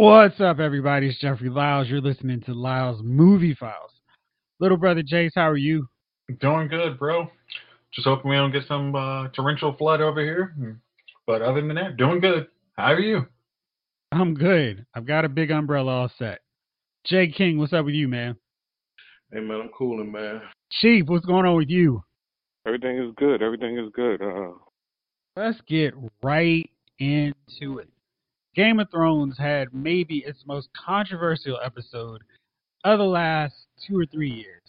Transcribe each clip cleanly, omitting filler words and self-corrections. What's up, everybody? It's Jeffrey Lyles. You're listening to Lyles Movie Files. Little brother Jace, how are you? Doing good, bro. Just hoping we don't get some torrential flood over here. But other than that, doing good. How are you? I'm good. I've got a big umbrella all set. Jay King, what's up with you, man? Hey, man, I'm cooling, man. Chief, what's going on with you? Everything is good. Let's get right into it. Game of Thrones had maybe its most controversial episode of the last 2 or 3 years.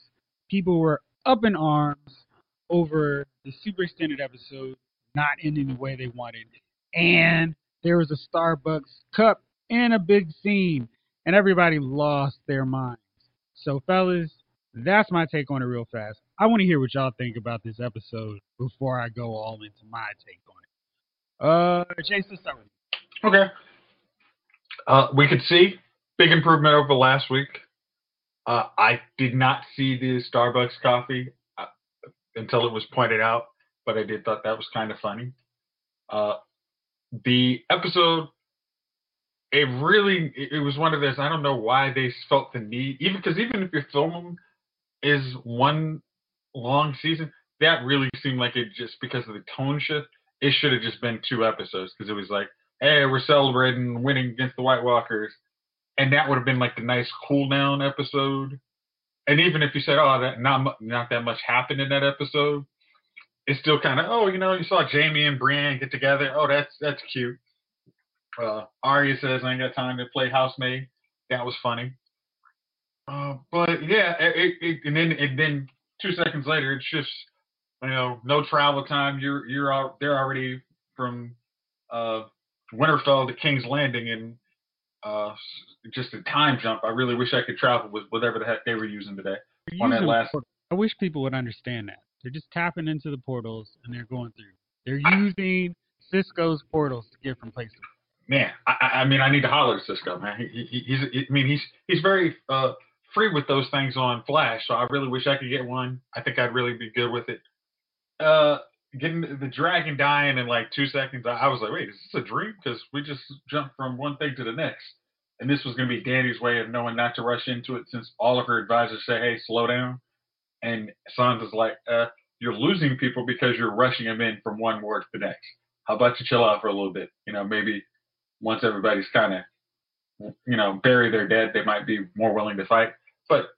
People were up in arms over the super extended episode not ending the way they wanted. And there was a Starbucks cup and a big scene, and everybody lost their minds. So, fellas, that's my take on it real fast. I want to hear what y'all think about this episode before I go all into my take on it. Jason, start with you. Okay. We could see big improvement over last week. I did not see the Starbucks coffee until it was pointed out, but I did thought that was kind of funny. The episode, it was one of those, I don't know why they felt the need, even if your film is one long season, that really seemed like it just because of the tone shift, it should have just been 2 episodes because it was like, hey, we're celebrating winning against the White Walkers. And that would have been like the nice cool down episode. And even if you said, oh, that not that much happened in that episode, it's still kind of, oh, you know, you saw Jamie and Brienne get together. Oh, that's cute. Arya says, I ain't got time to play housemaid. That was funny. But yeah, and then 2 seconds later, it's just, you know, no travel time. You're out. They're already from Winterfell to King's Landing, and just a time jump. I really wish I could travel with whatever the heck they were using today. I wish people would understand that. They're just tapping into the portals, and they're going through. They're using Cisco's portals to get from place to place. Man, I need to holler to Cisco, man. He's very free with those things on Flash, so I really wish I could get one. I think I'd really be good with it. Getting the dragon dying in like 2 seconds, I was like, wait, is this a dream? Because we just jumped from one thing to the next. And this was going to be Danny's way of knowing not to rush into it since all of her advisors say, hey, slow down. And Sansa's like, you're losing people because you're rushing them in from one war to the next. How about you chill out for a little bit? You know, maybe once everybody's kind of, you know, buried their dead, they might be more willing to fight. But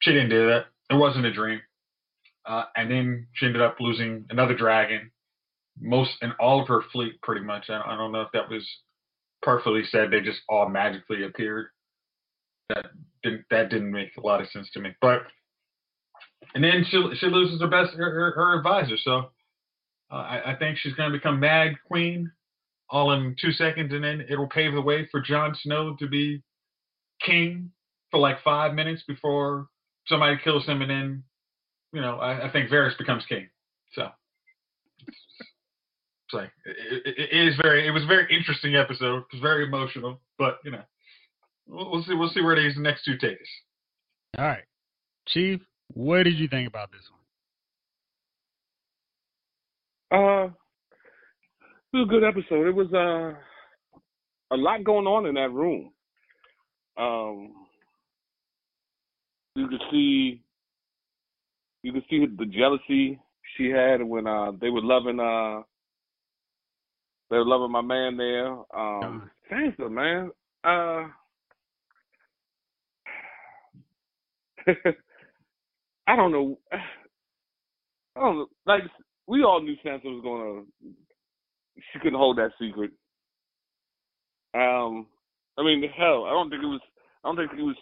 she didn't do that. It wasn't a dream. And then she ended up losing another dragon, all of her fleet, pretty much. I don't know if that was perfectly said. They just all magically appeared. That didn't make a lot of sense to me. But and then she loses her advisor. So I think she's going to become Mad Queen all in 2 seconds, and then it'll pave the way for Jon Snow to be king for like 5 minutes before somebody kills him, and then, you know, I think Varys becomes king. So it's like, it was a very interesting episode. It was very emotional, but, you know, we'll see where these next 2 take us. All right. Chief, what did you think about this one? It was a good episode. It was a lot going on in that room. You could see the jealousy she had when they were loving my man there. Sansa, man. I don't know. Like, we all knew Sansa was she couldn't hold that secret. I don't think it was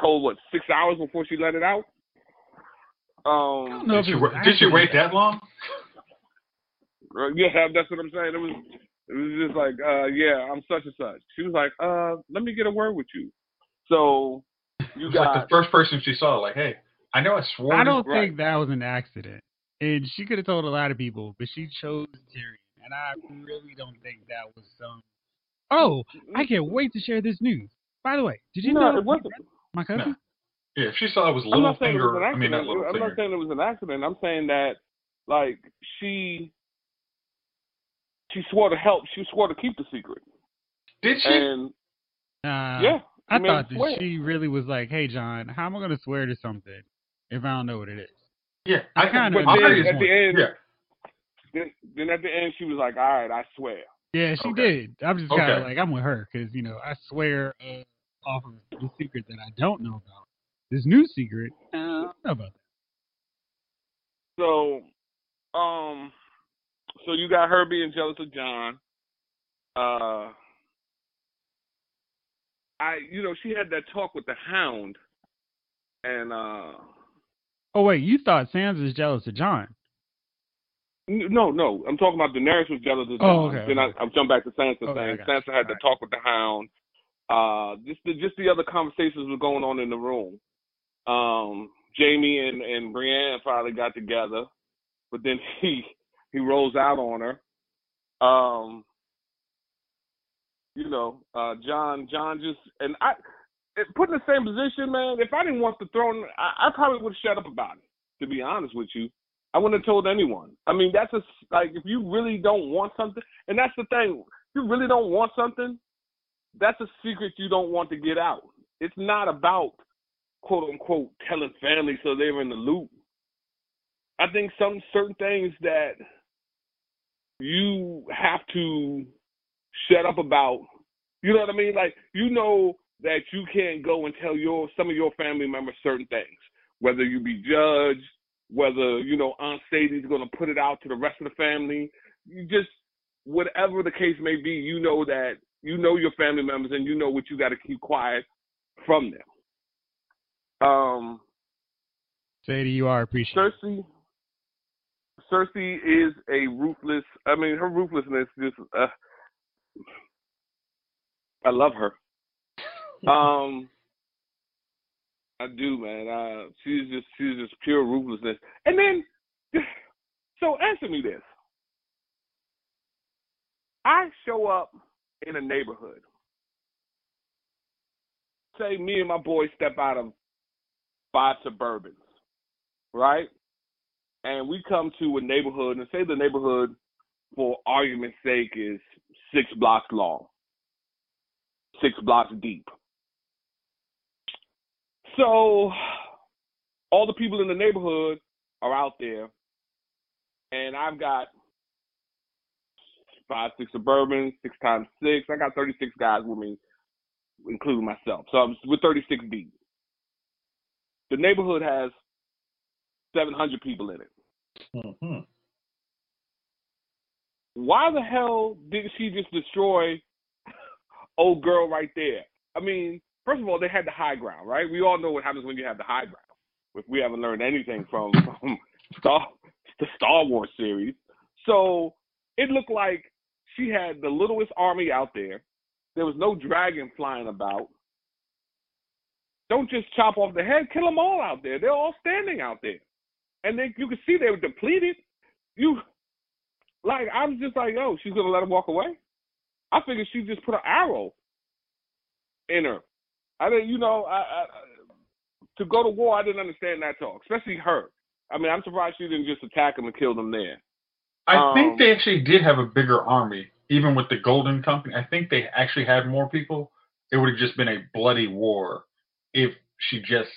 told, what, 6 hours before she let it out? Did she wait that long? Yeah, that's what I'm saying. It was just like, yeah, I'm such and such. She was like, let me get a word with you. So you got like the first person she saw, like, hey, I know I swore. I don't think that was an accident, and she could have told a lot of people, but she chose Tyrion, and I really don't think that was some. Oh, I can't wait to share this news. By the way, did you know it wasn't my cousin? No. Yeah, if she saw it was Littlefinger. I'm not saying it was an accident. I'm saying that, like, she swore to help. She swore to keep the secret. Did she? And Yeah. I mean, thought that she really was like, hey, John, how am I going to swear to something if I don't know what it is? Yeah. I kind of at the end. Yeah. Then at the end, she was like, all right, I swear. Yeah, she did. I'm just kind of like, I'm with her because, you know, I swear off of the secret that I don't know about. This new secret, I don't know about that. So you got her being jealous of John. You know, she had that talk with the Hound, and Oh wait, you thought Sansa was jealous of Jon? No, I'm talking about Daenerys was jealous of Jon. Oh, okay. Then I jumped back to Sansa saying Sansa had the talk with the Hound. Just the other conversations were going on in the room. Jamie and Brienne finally got together, but then he rolls out on her. You know, John just, and I, put in the same position, man, if I didn't want the throne, I probably would have shut up about it, to be honest with you. I wouldn't have told anyone. I mean, that's just, like, if you really don't want something, and that's the thing, if you really don't want something, that's a secret you don't want to get out. It's not about, quote, unquote, telling family so they're in the loop. I think certain things that you have to shut up about, you know what I mean? Like, you know that you can't go and tell some of your family members certain things, whether you be judged, whether, you know, Aunt Sadie's going to put it out to the rest of the family. You just, whatever the case may be, you know that, you know your family members and you know what you got to keep quiet from them. Sadie, you are appreciated. Cersei is a ruthless, I mean, her ruthlessness just, I love her. I do, man. She's just pure ruthlessness. And then, so answer me this: I show up in a neighborhood. Say me and my boys step out of 5 Suburbans, right? And we come to a neighborhood, and say the neighborhood, for argument's sake, is 6 blocks long, 6 blocks deep. So all the people in the neighborhood are out there, and I've got 5, 6 Suburbans, 6 times 6. I got 36 guys with me, including myself. So we're 36 deep. The neighborhood has 700 people in it. Mm-hmm. Why the hell did she just destroy old girl right there? I mean, first of all, they had the high ground, right? We all know what happens when you have the high ground. If we haven't learned anything from the Star Wars series. So it looked like she had the littlest army out there. There was no dragon flying about. Don't just chop off the head. Kill them all out there. They're all standing out there. And then you could see they were depleted. Like, I was just like, yo, she's going to let him walk away? I figured she just put an arrow in her. I didn't, you know, I to go to war, I didn't understand that talk, especially her. I mean, I'm surprised she didn't just attack them and kill them there. I think they actually did have a bigger army, even with the Golden Company. I think they actually had more people. It would have just been a bloody war if she just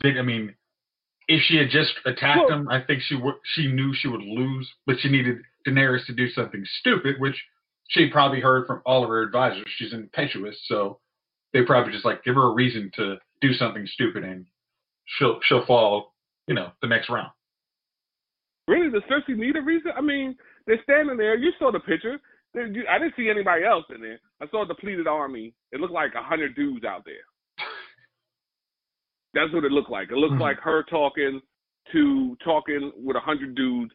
did, I mean, if she had just attacked them, I think she knew she would lose, but she needed Daenerys to do something stupid, which she probably heard from all of her advisors. She's impetuous, so they probably just like give her a reason to do something stupid, and she'll fall, you know, the next round. Really, does Cersei need a reason? I mean, they're standing there. You saw the picture. I didn't see anybody else in there. I saw a depleted army. It looked like 100 dudes out there. That's what it looked like. It looked like her talking with 100 dudes.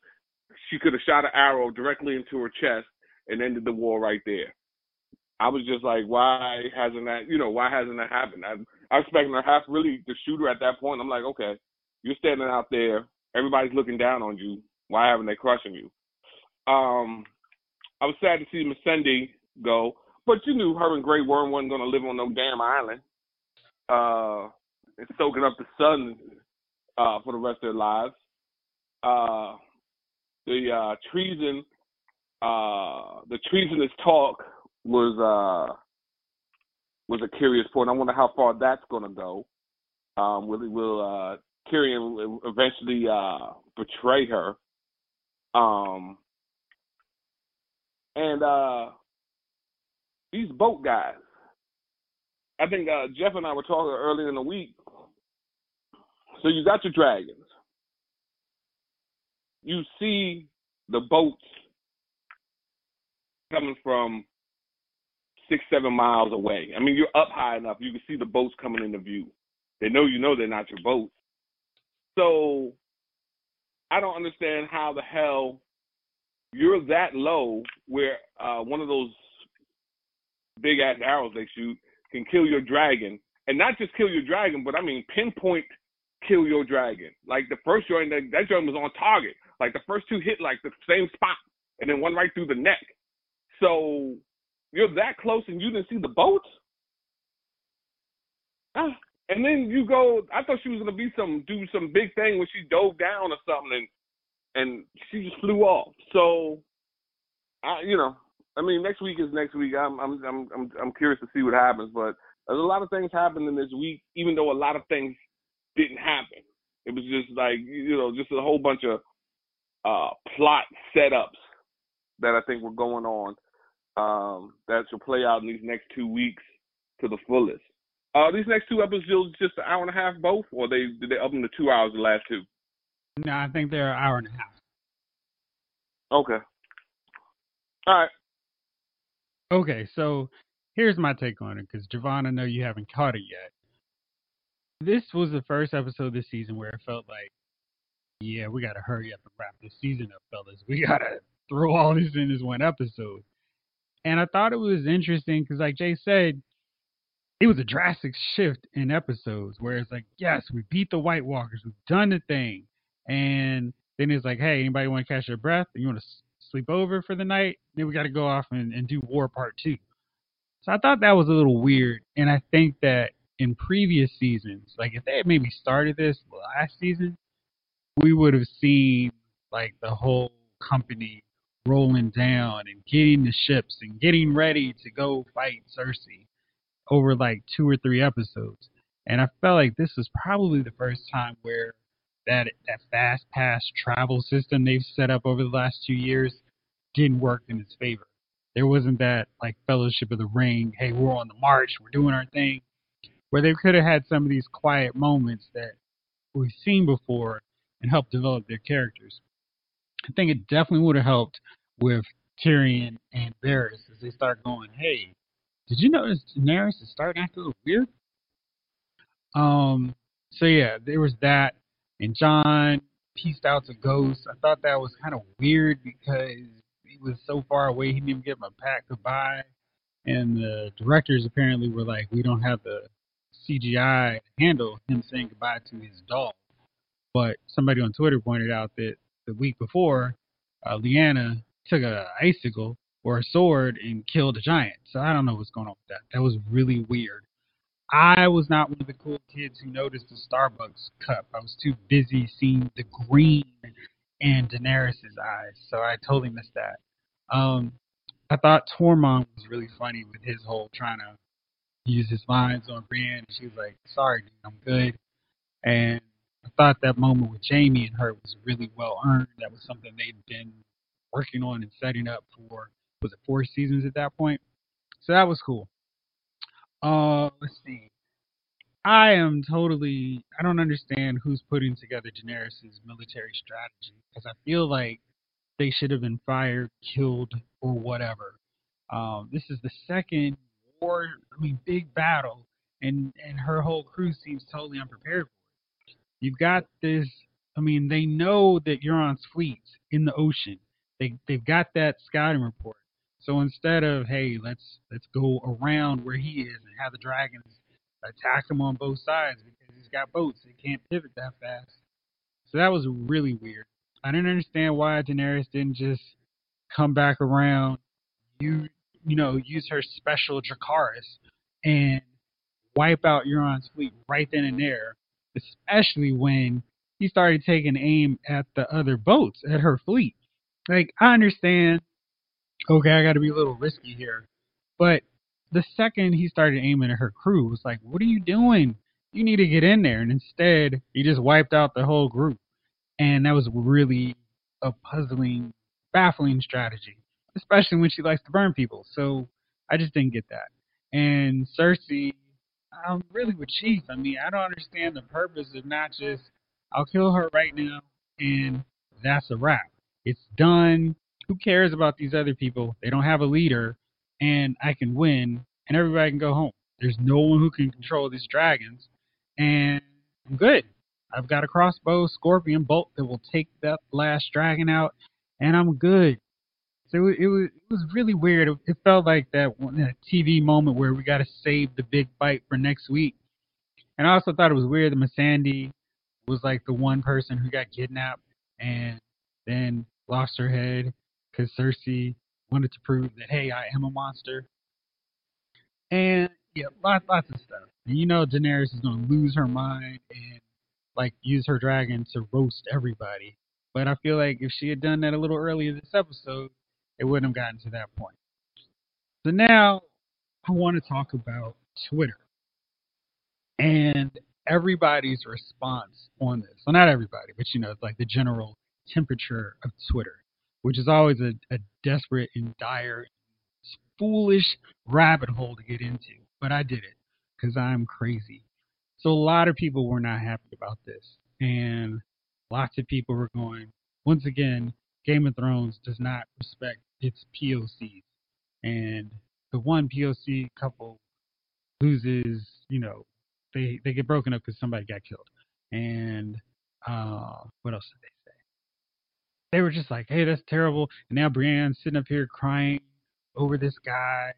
She could have shot an arrow directly into her chest and ended the war right there. I was just like, why hasn't that happened? I was expecting her half really to shoot her at that point. I'm like, okay, you're standing out there. Everybody's looking down on you. Why haven't they crushing you? I was sad to see Missandei go, but you knew her and Grey Worm wasn't going to live on no damn island. And soaking up the sun for the rest of their lives. The treasonous talk was was a curious point. I wonder how far that's going to go. Will Tyrion eventually betray her? And these boat guys. I think Jeff and I were talking earlier in the week. So you got your dragons. You see the boats coming from 6-7 miles away. I mean, you're up high enough. You can see the boats coming into view. They know you know they're not your boats. So I don't understand how the hell you're that low where one of those big-ass arrows they shoot can kill your dragon. And not just kill your dragon, but, I mean, pinpoint kill your dragon. Like, the first joint, that joint was on target. Like, the first two hit, like, the same spot, and then one right through the neck. So you're that close and you didn't see the boats? And then you go, I thought she was going to be some big thing when she dove down or something, and she just flew off. So, next week is next week. I'm curious to see what happens, but there's a lot of things happening this week, even though a lot of things didn't happen. It was just like, just a whole bunch of plot setups that I think were going on that should play out in these next 2 weeks to the fullest. These next two episodes just an hour and a half both, or did they up them to 2 hours the last two? No, I think they're an hour and a half. Okay. All right. Okay, so here's my take on it, because Javon, I know you haven't caught it yet. This was the first episode this season where it felt like, yeah, we got to hurry up and wrap this season up, fellas. We got to throw all this in this one episode. And I thought it was interesting because, like Jay said, it was a drastic shift in episodes where it's like, yes, we beat the White Walkers. We've done the thing. And then it's like, hey, anybody want to catch their breath? You want to sleep over for the night? Then we got to go off and do War Part 2. So I thought that was a little weird. And I think that in previous seasons, like if they had maybe started this last season, we would have seen like the whole company rolling down and getting the ships and getting ready to go fight Cersei over like 2 or 3 episodes. And I felt like this was probably the first time where that fast pass travel system they've set up over the last 2 years didn't work in its favor. There wasn't that like Fellowship of the Ring, hey, we're on the march, we're doing our thing, where they could have had some of these quiet moments that we've seen before and help develop their characters. I think it definitely would have helped with Tyrion and Varys as they start going, hey, did you notice Daenerys is starting to act a little weird? So yeah, there was that. And John pieced out the ghost. I thought that was kind of weird because he was so far away, he didn't even give him a pack goodbye. And the directors apparently were like, we don't have the CGI to handle him saying goodbye to his dog. But somebody on Twitter pointed out that the week before, Lyanna took an icicle or a sword and killed a giant. So I don't know what's going on with that. That was really weird. I was not one of the cool kids who noticed the Starbucks cup. I was too busy seeing the green in Daenerys' eyes, so I totally missed that. I thought Tormund was really funny with his whole trying to use his lines on Brienne. She was like, sorry, dude, I'm good. And I thought that moment with Jamie and her was really well earned. That was something they'd been working on and setting up for, was it 4 seasons at that point? So that was cool. Let's see. I don't understand who's putting together Daenerys' military strategy, because I feel like they should have been fired, killed, or whatever. This is the second big battle, and her whole crew seems totally unprepared for it. You've got this, they know that Euron's fleet's in the ocean. They've got that scouting report. So instead of, hey, let's go around where he is and have the dragons attack him on both sides because he's got boats. He can't pivot that fast. So that was really weird. I didn't understand why Daenerys didn't just come back around, use her special Dracarys and wipe out Euron's fleet right then and there, especially when he started taking aim at the other boats, at her fleet. Like, I understand, okay, I got to be a little risky here, but the second he started aiming at her crew, was like, what are you doing? You need to get in there. And instead, he just wiped out the whole group. And that was really a puzzling, baffling strategy, especially when she likes to burn people. So I just didn't get that. And Cersei, I'm really with Chief. I mean, I don't understand the purpose of not just, I'll kill her right now, and that's a wrap. It's done. Who cares about these other people? They don't have a leader, and I can win, and everybody can go home. There's no one who can control these dragons, and I'm good. I've got a crossbow, scorpion bolt that will take that last dragon out, and I'm good. So it was really weird. It felt like that TV moment where we got to save the big fight for next week. And I also thought it was weird that Missandei was like the one person who got kidnapped and then lost her head because Cersei wanted to prove that, hey, I am a monster. And yeah, lots of stuff. And you know Daenerys is going to lose her mind and like use her dragon to roast everybody. But I feel like if she had done that a little earlier this episode, it wouldn't have gotten to that point. So now I want to talk about Twitter and everybody's response on this. Well, not everybody, but, you know, it's like the general temperature of Twitter, which is always a desperate and dire, foolish rabbit hole to get into. But I did it because I'm crazy. So a lot of people were not happy about this. And lots of people were going, once again, Game of Thrones does not respect its POCs. And the one POC couple loses, you know, they get broken up because somebody got killed. And what else did they say? They were just like, hey, that's terrible. And now Brienne's sitting up here crying over this guy.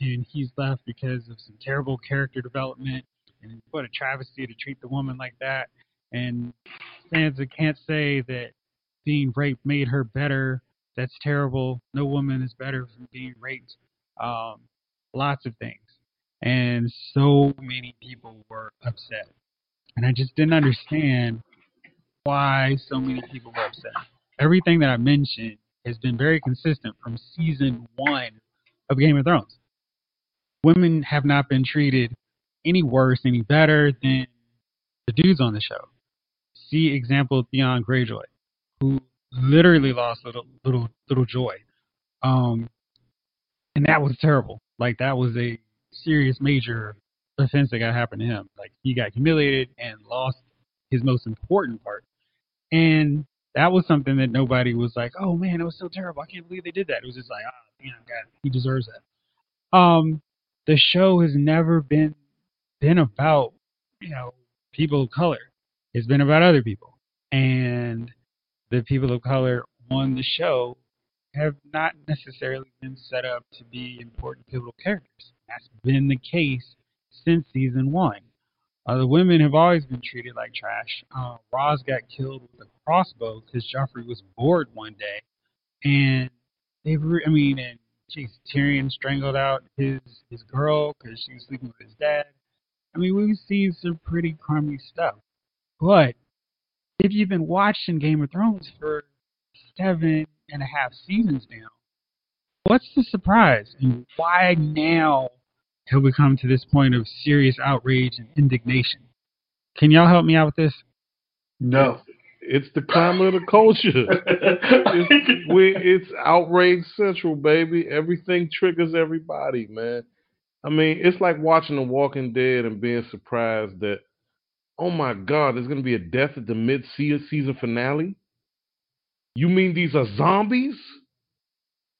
And he's left because of some terrible character development. And what a travesty to treat the woman like that. And Sansa can't say that being raped made her better. That's terrible. No woman is better from being raped. Lots of things. And so many people were upset. And I just didn't understand why so many people were upset. Everything that I mentioned has been very consistent from season one of Game of Thrones. Women have not been treated any worse, any better than the dudes on the show. See example Theon Greyjoy, who literally lost little Joy. And that was terrible. Like, that was a serious, major offense that got happened to him. Like, he got humiliated and lost his most important part. And that was something that nobody was like, oh, man, it was so terrible. I can't believe they did that. It was just like, oh, man, God, he deserves that. The show has never been about, you know, people of color. It's been about other people. And the people of color on the show have not necessarily been set up to be important pivotal characters. That's been the case since season one. The women have always been treated like trash. Roz got killed with a crossbow because Joffrey was bored one day. And Tyrion strangled out his girl because she was sleeping with his dad. I mean, we've seen some pretty crummy stuff. But if you've been watching Game of Thrones for 7.5 seasons now, what's the surprise? And why now have we come to this point of serious outrage and indignation? Can y'all help me out with this? No. It's the climate of the culture. It's outrage central, baby. Everything triggers everybody, man. I mean, it's like watching The Walking Dead and being surprised that, oh my God, there's going to be a death at the mid-season finale? You mean these are zombies?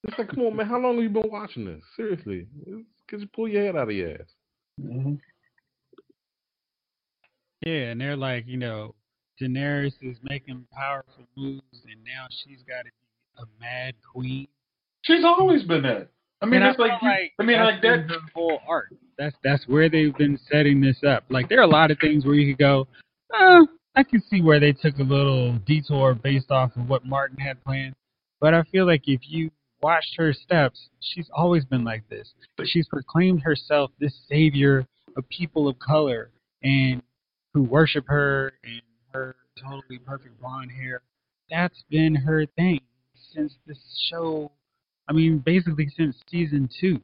It's like, come on, man, how long have you been watching this? Seriously. Could you pull your head out of your ass? Mm-hmm. Yeah, and they're like, you know, Daenerys is making powerful moves, and now she's got to be a mad queen. She's always been that. I mean, it's like that's that whole arc. That's where they've been setting this up. Like, there are a lot of things where you could go, I can see where they took a little detour based off of what Martin had planned. But I feel like if you watched her steps, she's always been like this. But she's proclaimed herself this savior of people of color and who worship her and her totally perfect blonde hair. That's been her thing since this show. I mean, basically since season 2.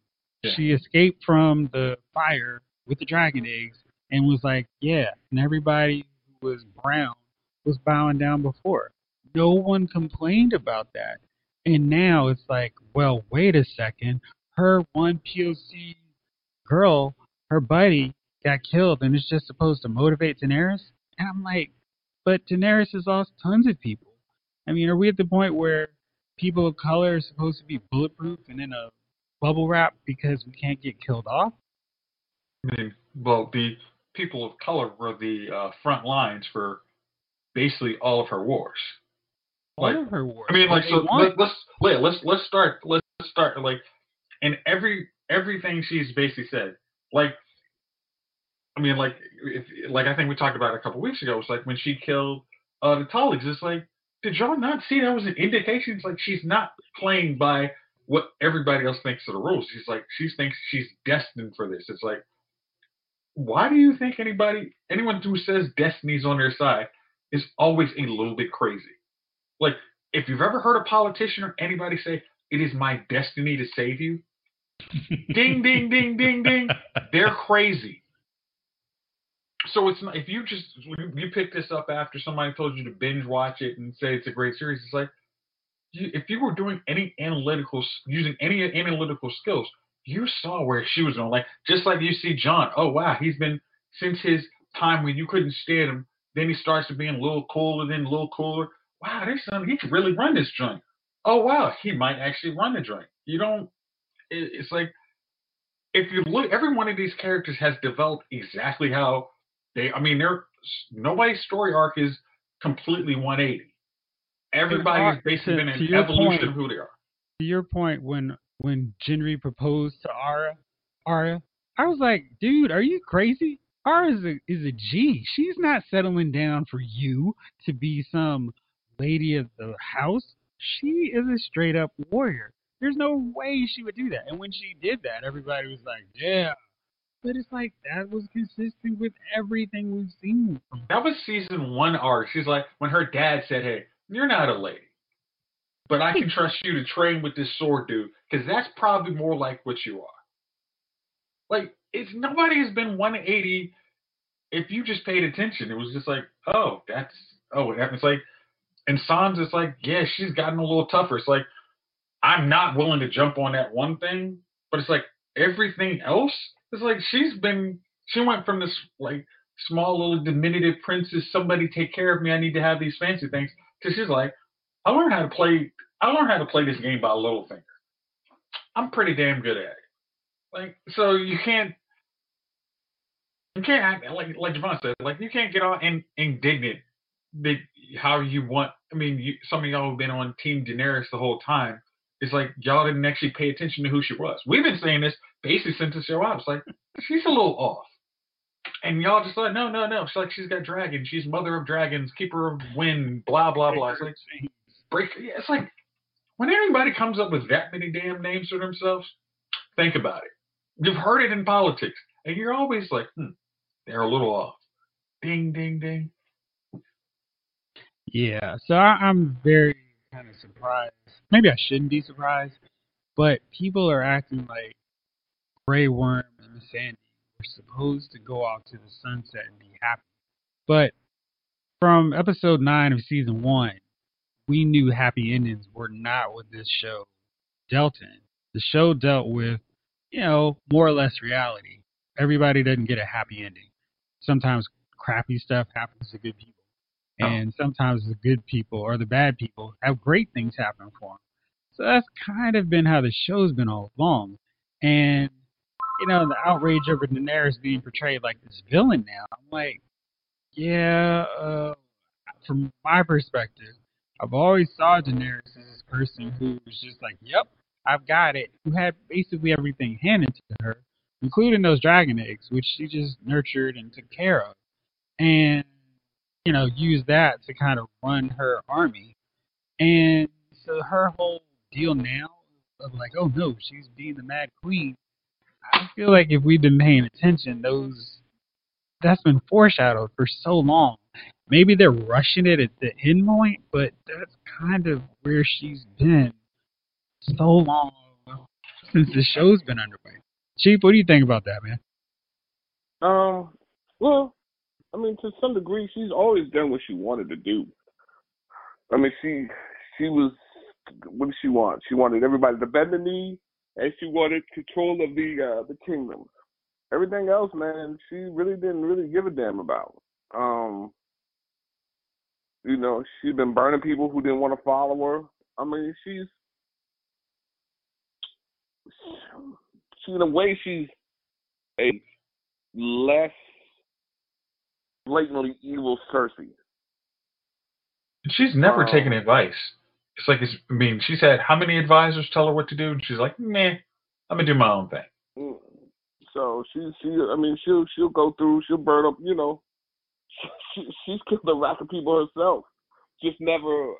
She escaped from the fire with the dragon eggs and was like, yeah. And everybody who was brown was bowing down before. No one complained about that. And now it's like, well, wait a second. Her one POC girl, her buddy, got killed, and it's just supposed to motivate Daenerys? And I'm like, but Daenerys has lost tons of people. I mean, are we at the point where people of color are supposed to be bulletproof and in a bubble wrap because we can't get killed off? Well, the people of color were the front lines for basically all of her wars. I mean, like, so let's start like, and everything she's basically said, like, I mean, like, I think we talked about it a couple weeks ago. It's like when she killed the colleagues. It's like, did y'all not see that was an indication? It's like she's not playing by what everybody else thinks are the rules. She's like, she thinks she's destined for this. It's like, why do you think anyone who says destiny's on their side is always a little bit crazy? Like, if you've ever heard a politician or anybody say, it is my destiny to save you, ding, ding, ding, ding, ding, they're crazy. So it's not, if you just, you pick this up after somebody told you to binge watch it and say it's a great series, it's like, if you were doing using any analytical skills, you saw where she was going. Like, just like you see John, oh wow, he's been, since his time when you couldn't stand him, then he starts to being a little cooler, then a little cooler. Wow, there's something, he could really run this joint. Oh wow, he might actually run the joint. You don't, it's like, if you look, every one of these characters has developed exactly how they, I mean, nobody's story arc is completely 180. Everybody's basically been an evolution of who they are. To your point, when Gendry proposed to Arya, I was like, dude, are you crazy? Arya is a G. She's not settling down for you to be some lady of the house. She is a straight up warrior. There's no way she would do that. And when she did that, everybody was like, yeah. But it's like, that was consistent with everything we've seen. That was season one arc. She's like, when her dad said, hey, you're not a lady, but I can trust you to train with this sword dude, because that's probably more like what you are. Like, it's, nobody has been 180. If you just paid attention, it was just like, oh, that's, oh, it happens. Like, and Sansa's like, yeah, she's gotten a little tougher. It's like, I'm not willing to jump on that one thing, but it's like everything else, it's like she went from this like small little diminutive princess, somebody take care of me, I need to have these fancy things, to she's like, I learned how to play this game by Littlefinger. I'm pretty damn good at it. Like, so you can't act like Javon said, like you can't get all indignant that how you want. I mean, some of y'all have been on Team Daenerys the whole time. It's like y'all didn't actually pay attention to who she was. We've been saying this basically since the show out. It's like, she's a little off. And y'all just like, no. It's like, she's got dragons. She's mother of dragons, keeper of wind, blah, blah, blah. It's like, it's like, when anybody comes up with that many damn names for themselves, think about it. You've heard it in politics. And you're always like, they're a little off. Ding, ding, ding. Yeah, so I'm very kind of surprised. Maybe I shouldn't be surprised, but people are acting like Grey Worm and Missandei were supposed to go out to the sunset and be happy. But from episode 9 of season 1, we knew happy endings were not what this show dealt in. The show dealt with, you know, more or less reality. Everybody doesn't get a happy ending. Sometimes crappy stuff happens to good people. And sometimes the good people or the bad people have great things happen for them. So that's kind of been how the show's been all along. And, you know, the outrage over Daenerys being portrayed like this villain now, I'm like, yeah, from my perspective, I've always saw Daenerys as this person who was just like, yep, I've got it, who had basically everything handed to her, including those dragon eggs, which she just nurtured and took care of. And, you know, use that to kind of run her army. And so her whole deal now of like, oh no, she's being the Mad Queen. I feel like if we've been paying attention, that's been foreshadowed for so long. Maybe they're rushing it at the end point, but that's kind of where she's been so long since the show's been underway. Chief, what do you think about that, man? Well, I mean, to some degree, she's always done what she wanted to do. I mean, she was, what did she want? She wanted everybody to bend the knee, and she wanted control of the kingdom. Everything else, man, she really didn't really give a damn about. You know, she's been burning people who didn't want to follow her. I mean, she's in a way, she's a less blatantly evil Cersei. She's never taken advice. It's like, I mean, she's had how many advisors tell her what to do? And she's like, meh, I'm going to do my own thing. So she'll go through, she'll burn up, you know. She's killed a rack of people herself. Just never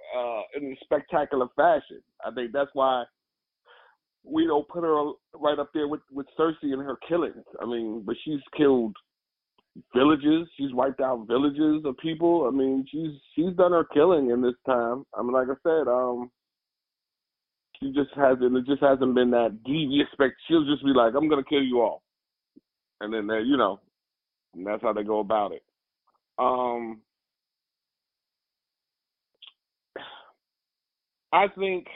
in a spectacular fashion. I think that's why we don't put her right up there with Cersei and her killings. I mean, but she's killed villages. She's wiped out villages of people. I mean, she's done her killing in this time. I mean, like I said, she just hasn't. It just hasn't been that devious. She'll just be like, "I'm gonna kill you all," and then you know, and that's how they go about it. I think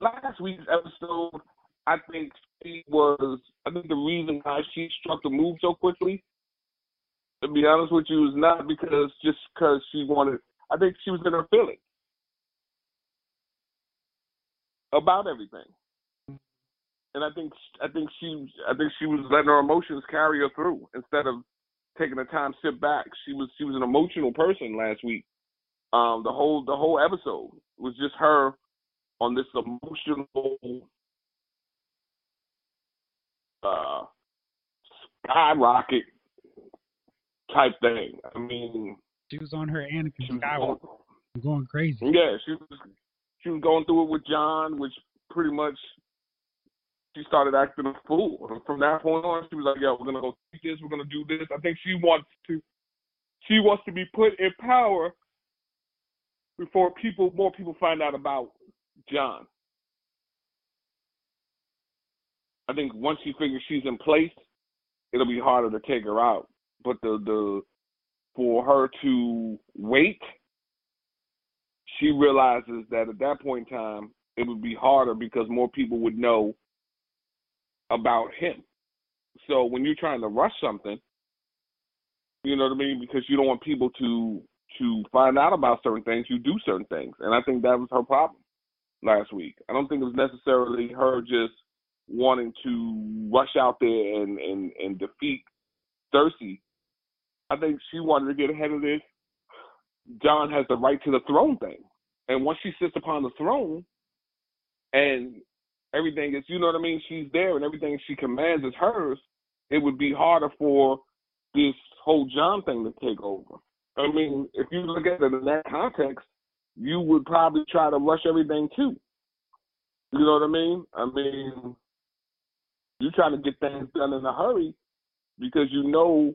last week's episode, I think the reason why she struck the move so quickly, to be honest with you, is not because she wanted. I think she was in her feelings about everything, and I think she was letting her emotions carry her through instead of taking the time to sit back. She was an emotional person last week. The whole episode was just her on this emotional skyrocket type thing. I mean, she was on her Anakin Skywalker, going crazy. Yeah, she was going through it with John, which pretty much she started acting a fool. And from that point on, she was like, "Yo, we're gonna go do this. We're gonna do this." I think she wants to be put in power before more people find out about John. I think once she figures she's in place, it'll be harder to take her out. But for her to wait, she realizes that at that point in time, it would be harder because more people would know about him. So when you're trying to rush something, you know what I mean? Because you don't want people to find out about certain things, you do certain things. And I think that was her problem last week. I don't think it was necessarily her just wanting to rush out there and defeat Cersei. I think she wanted to get ahead of this Jon has the right to the throne thing. And once she sits upon the throne and everything is, you know what I mean, she's there and everything she commands is hers, it would be harder for this whole Jon thing to take over. I mean, if you look at it in that context, you would probably try to rush everything too. You know what I mean? You're trying to get things done in a hurry because you know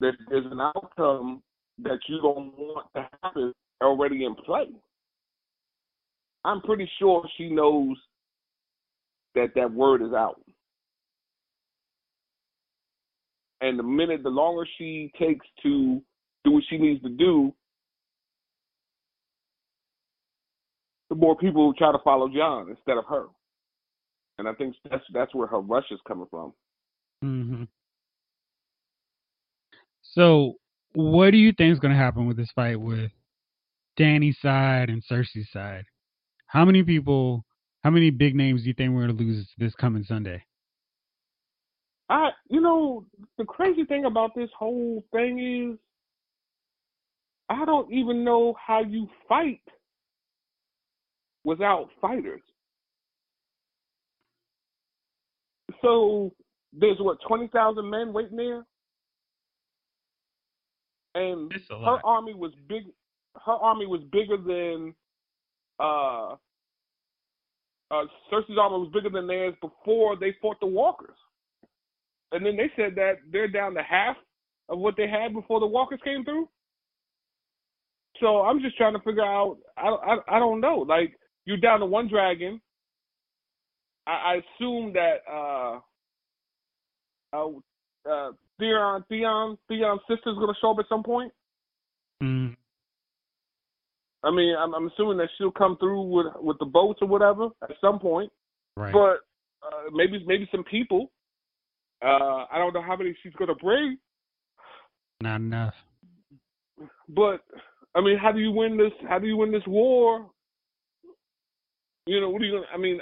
that there's an outcome that you don't want to happen already in play. I'm pretty sure she knows that word is out. And the longer she takes to do what she needs to do, the more people try to follow Jon instead of her. And I think that's where her rush is coming from. Mm-hmm. So, what do you think is going to happen with this fight with Dany's side and Cersei's side? How many big names do you think we're going to lose this coming Sunday? You know, the crazy thing about this whole thing is, I don't even know how you fight without fighters. So there's 20,000 men waiting there, and her army was big. Her army was bigger than Cersei's army was bigger than theirs before they fought the Walkers, and then they said that they're down to half of what they had before the Walkers came through. So I'm just trying to figure out. I don't know. Like you're down to one dragon. I assume that Theon's sister's gonna show up at some point. Mm. I mean, I'm assuming that she'll come through with the boats or whatever at some point. Right. But maybe some people. I don't know how many she's gonna bring. Not enough. But I mean, how do you win this? How do you win this war? You know, what are you gonna? I mean,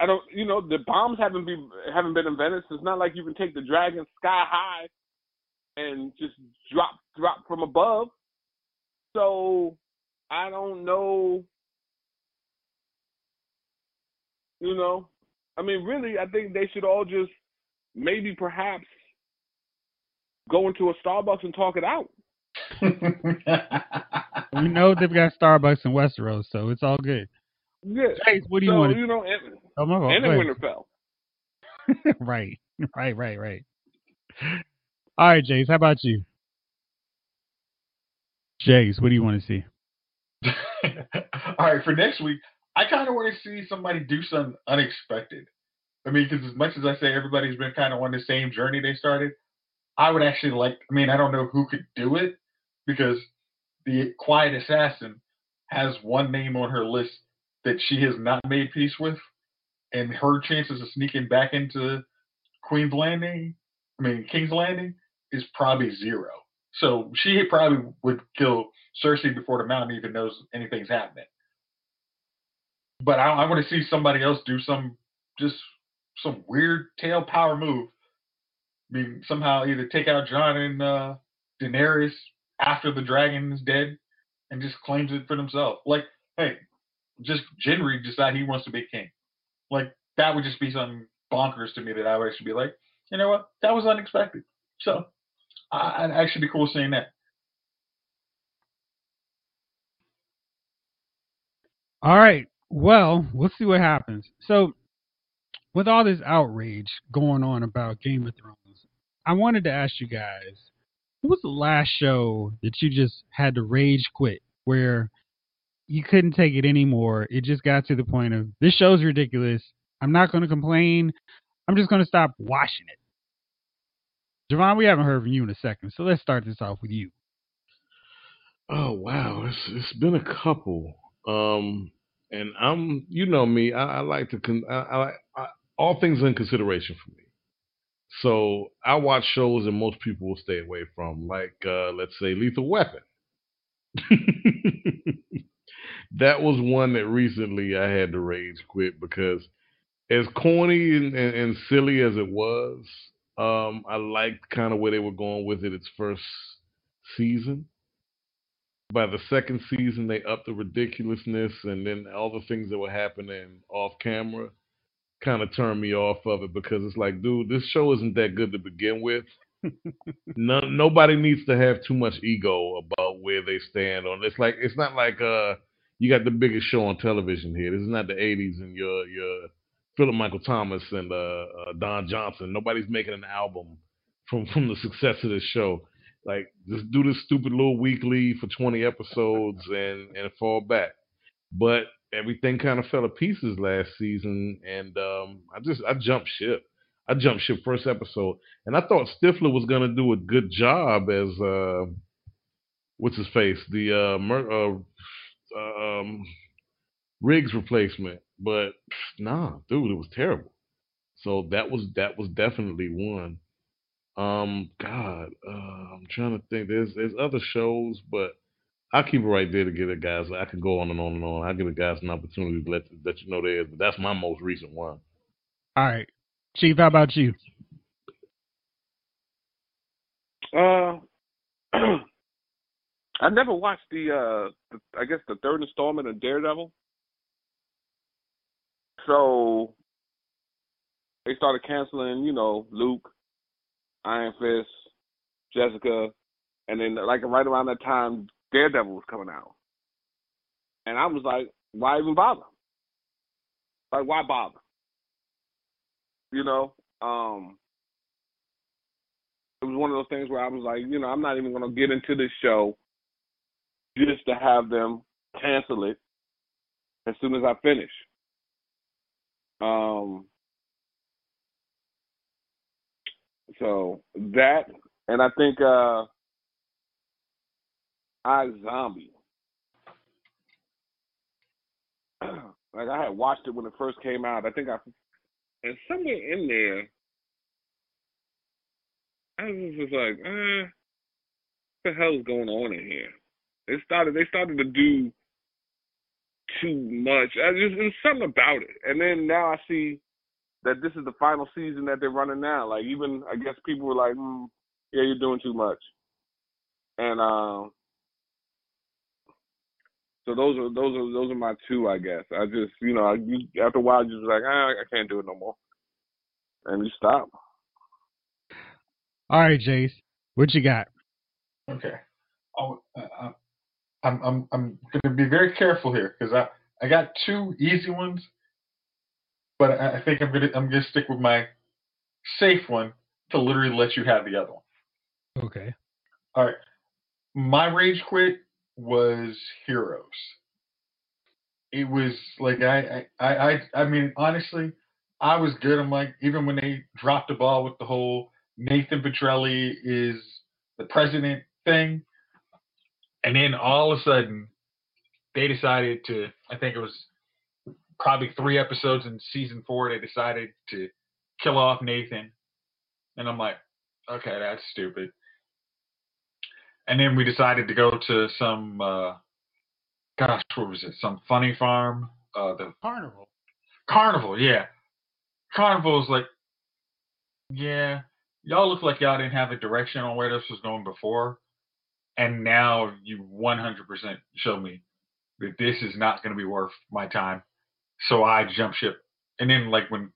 I don't. You know, the bombs haven't been invented. So it's not like you can take the dragon sky high and just drop from above. So I don't know. You know, I mean, really, I think they should all just maybe perhaps go into a Starbucks and talk it out. We know they've got Starbucks in Westeros, so it's all good. Yeah. Chase, what do you want? You know, and in Winterfell. Right. All right, Jace, how about you? Jace, what do you want to see? All right, for next week, I kind of want to see somebody do something unexpected. I mean, because as much as I say everybody's been kind of on the same journey they started, I would actually I don't know who could do it, because the Quiet Assassin has one name on her list that she has not made peace with, and her chances of sneaking back into King's Landing is probably zero. So she probably would kill Cersei before the Mountain even knows anything's happening. But I want to see somebody else do some weird tail power move. I mean, somehow either take out Jon and Daenerys after the dragon is dead and just claims it for themselves. Like, hey, just Gendry decide he wants to be king. Like, that would just be something bonkers to me that I would actually be like, you know what? That was unexpected. So I'd actually be cool seeing that. All right. Well, we'll see what happens. So with all this outrage going on about Game of Thrones, I wanted to ask you guys, what was the last show that you just had to rage quit, where you couldn't take it anymore? It just got to the point of, this show's ridiculous. I'm not going to complain. I'm just going to stop watching it. Javon, we haven't heard from you in a second, so let's start this off with you. Oh, wow. It's been a couple. And I'm, you know me, I like to, all things in consideration for me. So I watch shows that most people will stay away from, like, let's say, Lethal Weapon. That was one that recently I had to rage quit, because as corny and silly as it was, I liked kind of where they were going with it its first season. By the second season, they upped the ridiculousness, and then all the things that were happening off camera kind of turned me off of it, because it's like, dude, this show isn't that good to begin with. Nobody needs to have too much ego about where they stand on. It's like, it's not like you got the biggest show on television here. This is not the 80s and your Philip Michael Thomas and Don Johnson. Nobody's making an album from the success of this show. Like, just do this stupid little weekly for 20 episodes and fall back. But everything kind of fell to pieces last season, and I jumped ship. I jumped ship first episode, and I thought Stifler was gonna do a good job as what's his face, the Riggs replacement, but nah, dude, it was terrible. So that was definitely one. I'm trying to think. There's other shows, but I'll keep it right there to get it, guys. I could go on and on and on. I'll give the guys an opportunity to let you know there is, but that's my most recent one. All right. Chief, how about you? I never watched the third installment of Daredevil. So they started canceling, you know, Luke, Iron Fist, Jessica, and then like right around that time, Daredevil was coming out. And I was like, why even bother? Like, why bother? You know? It was one of those things where I was like, you know, I'm not even going to get into this show just to have them cancel it as soon as I finish. So that, and I think iZombie. Like, I had watched it when it first came out. I think and somewhere in there, I was just like, what the hell's going on in here? They started to do too much. There's something about it. And then now I see that this is the final season that they're running now. Like, even, I guess people were like, yeah, you're doing too much. And so those are my two, I guess. I just, after a while, just like, I can't do it no more. And you stop. All right, Jace, what you got? Okay. I'm going to be very careful here because I got two easy ones, but I think I'm going to stick with my safe one to literally let you have the other one. Okay. All right. My rage quit was Heroes. It was like I mean, honestly, I was good. I'm like, even when they dropped the ball with the whole Nathan Petrelli is the president thing. And then all of a sudden, they decided to, I think it was probably 3 episodes in season 4, they decided to kill off Nathan. And I'm like, okay, that's stupid. And then we decided to go to some, what was it? Some funny farm? The Carnival. Carnival, yeah. Carnival's like, yeah, y'all look like y'all didn't have a direction on where this was going before. And now you 100% show me that this is not going to be worth my time. So I jump ship. And then, like, when,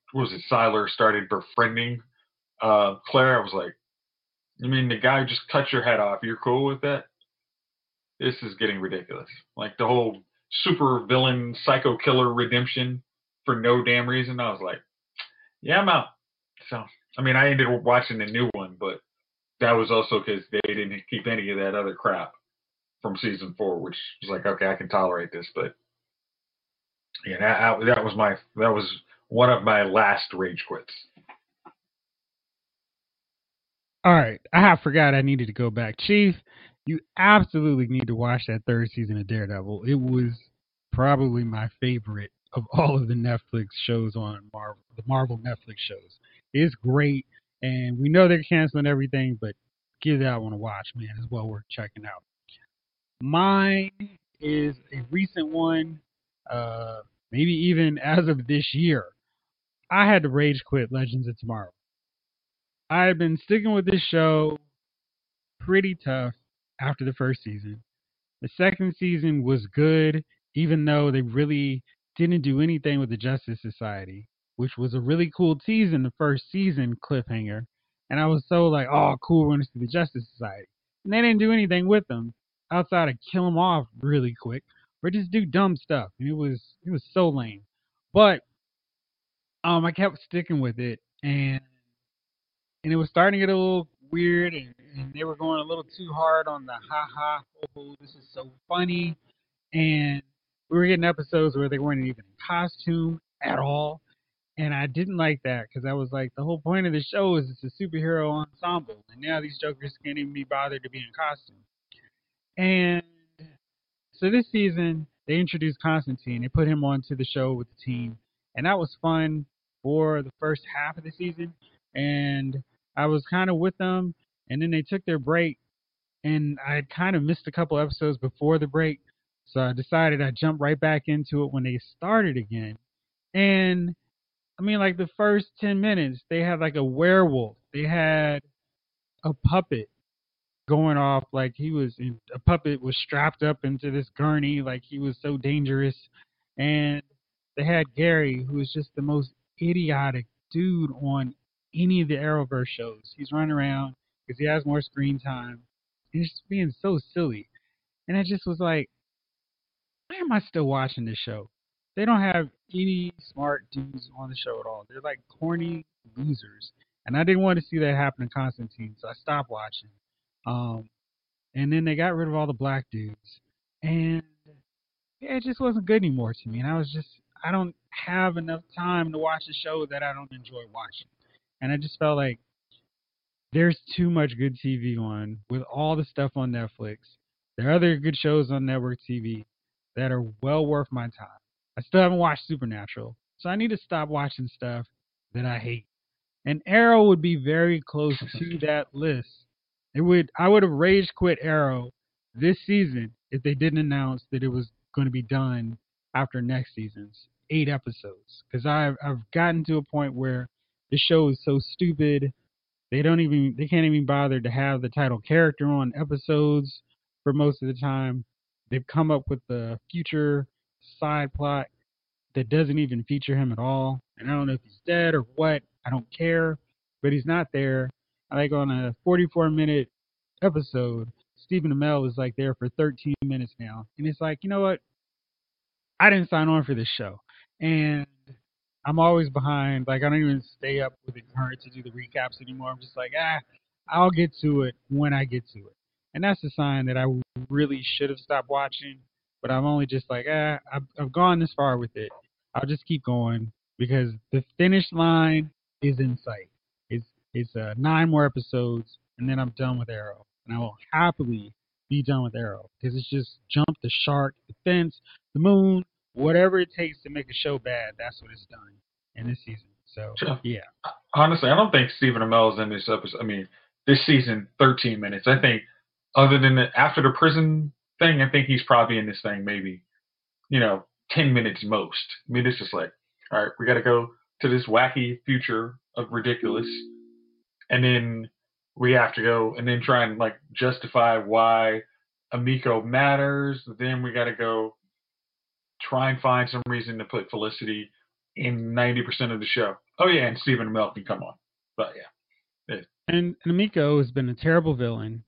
Sylar started befriending Claire, I was like, you mean the guy just cut your head off? You're cool with that? This is getting ridiculous. Like, the whole super villain, psycho killer redemption for no damn reason. I was like, yeah, I'm out. So, I mean, I ended up watching the new one, but that was also because they didn't keep any of that other crap from season 4, which was like, okay, I can tolerate this. But yeah, that was one of my last rage quits. All right, I forgot I needed to go back. Chief, you absolutely need to watch that 3rd season of Daredevil. It was probably my favorite of all of the Netflix shows on Marvel, the Marvel Netflix shows. It's great. And we know they're canceling everything, but give that one a watch, man. It's well worth checking out. Mine is a recent one, maybe even as of this year. I had to rage quit Legends of Tomorrow. I had been sticking with this show pretty tough after the 1st season. The 2nd season was good, even though they really didn't do anything with the Justice Society, which was a really cool tease in the 1st season cliffhanger. And I was so like, oh, cool, we're going to see the Justice Society. And they didn't do anything with them outside of kill them off really quick or just do dumb stuff. And it was so lame. But I kept sticking with it. And it was starting to get a little weird. And they were going a little too hard on the ha-ha, oh, this is so funny. And we were getting episodes where they weren't even in costume at all. And I didn't like that because I was like, the whole point of the show is it's a superhero ensemble. And now these jokers can't even be bothered to be in costume. And so this season, they introduced Constantine. They put him onto the show with the team. And that was fun for the first half of the season. And I was kind of with them. And then they took their break. And I had kind of missed a couple episodes before the break. So I decided I'd jump right back into it when they started again. And I mean, like, the first 10 minutes, they had, like, a werewolf. They had a puppet going off. Like, a puppet was strapped up into this gurney. Like, he was so dangerous. And they had Gary, who is just the most idiotic dude on any of the Arrowverse shows. He's running around because he has more screen time. He's just being so silly. And I just was like, why am I still watching this show? They don't have any smart dudes on the show at all. They're like corny losers. And I didn't want to see that happen in Constantine, so I stopped watching. And then they got rid of all the black dudes. And it just wasn't good anymore to me. And I was just, I don't have enough time to watch a show that I don't enjoy watching. And I just felt like there's too much good TV on with all the stuff on Netflix. There are other good shows on network TV that are well worth my time. I still haven't watched Supernatural, so I need to stop watching stuff that I hate. And Arrow would be very close to that list. I would have rage quit Arrow this season if they didn't announce that it was going to be done after next season's 8 episodes. Because I've gotten to a point where the show is so stupid, they can't even bother to have the title character on episodes for most of the time. They've come up with the future side plot that doesn't even feature him at all. And I don't know if he's dead or what. I don't care, but he's not there. Like on a 44-minute episode, Stephen Amell is like there for 13 minutes now. And it's like, you know what? I didn't sign on for this show. And I'm always behind. Like, I don't even stay up with it current to do the recaps anymore. I'm just like, I'll get to it when I get to it. And that's a sign that I really should have stopped watching. But I'm only just like, I've gone this far with it. I'll just keep going because the finish line is in sight. It's 9 more episodes, and then I'm done with Arrow. And I will happily be done with Arrow because it's just jump the shark, the fence, the moon, whatever it takes to make a show bad, that's what it's done in this season. So, yeah. Honestly, I don't think Stephen Amell is in this episode. I mean, this season, 13 minutes. I think other than after the prison thing, I think he's probably in this thing maybe, 10 minutes most. I mean, it's just like, all right, we got to go to this wacky future of ridiculous. And then we have to go and then try and like justify why Amico matters. Then we got to go try and find some reason to put Felicity in 90% of the show. Oh yeah. And Stephen Amell can come on, but yeah. And Amico has been a terrible villain.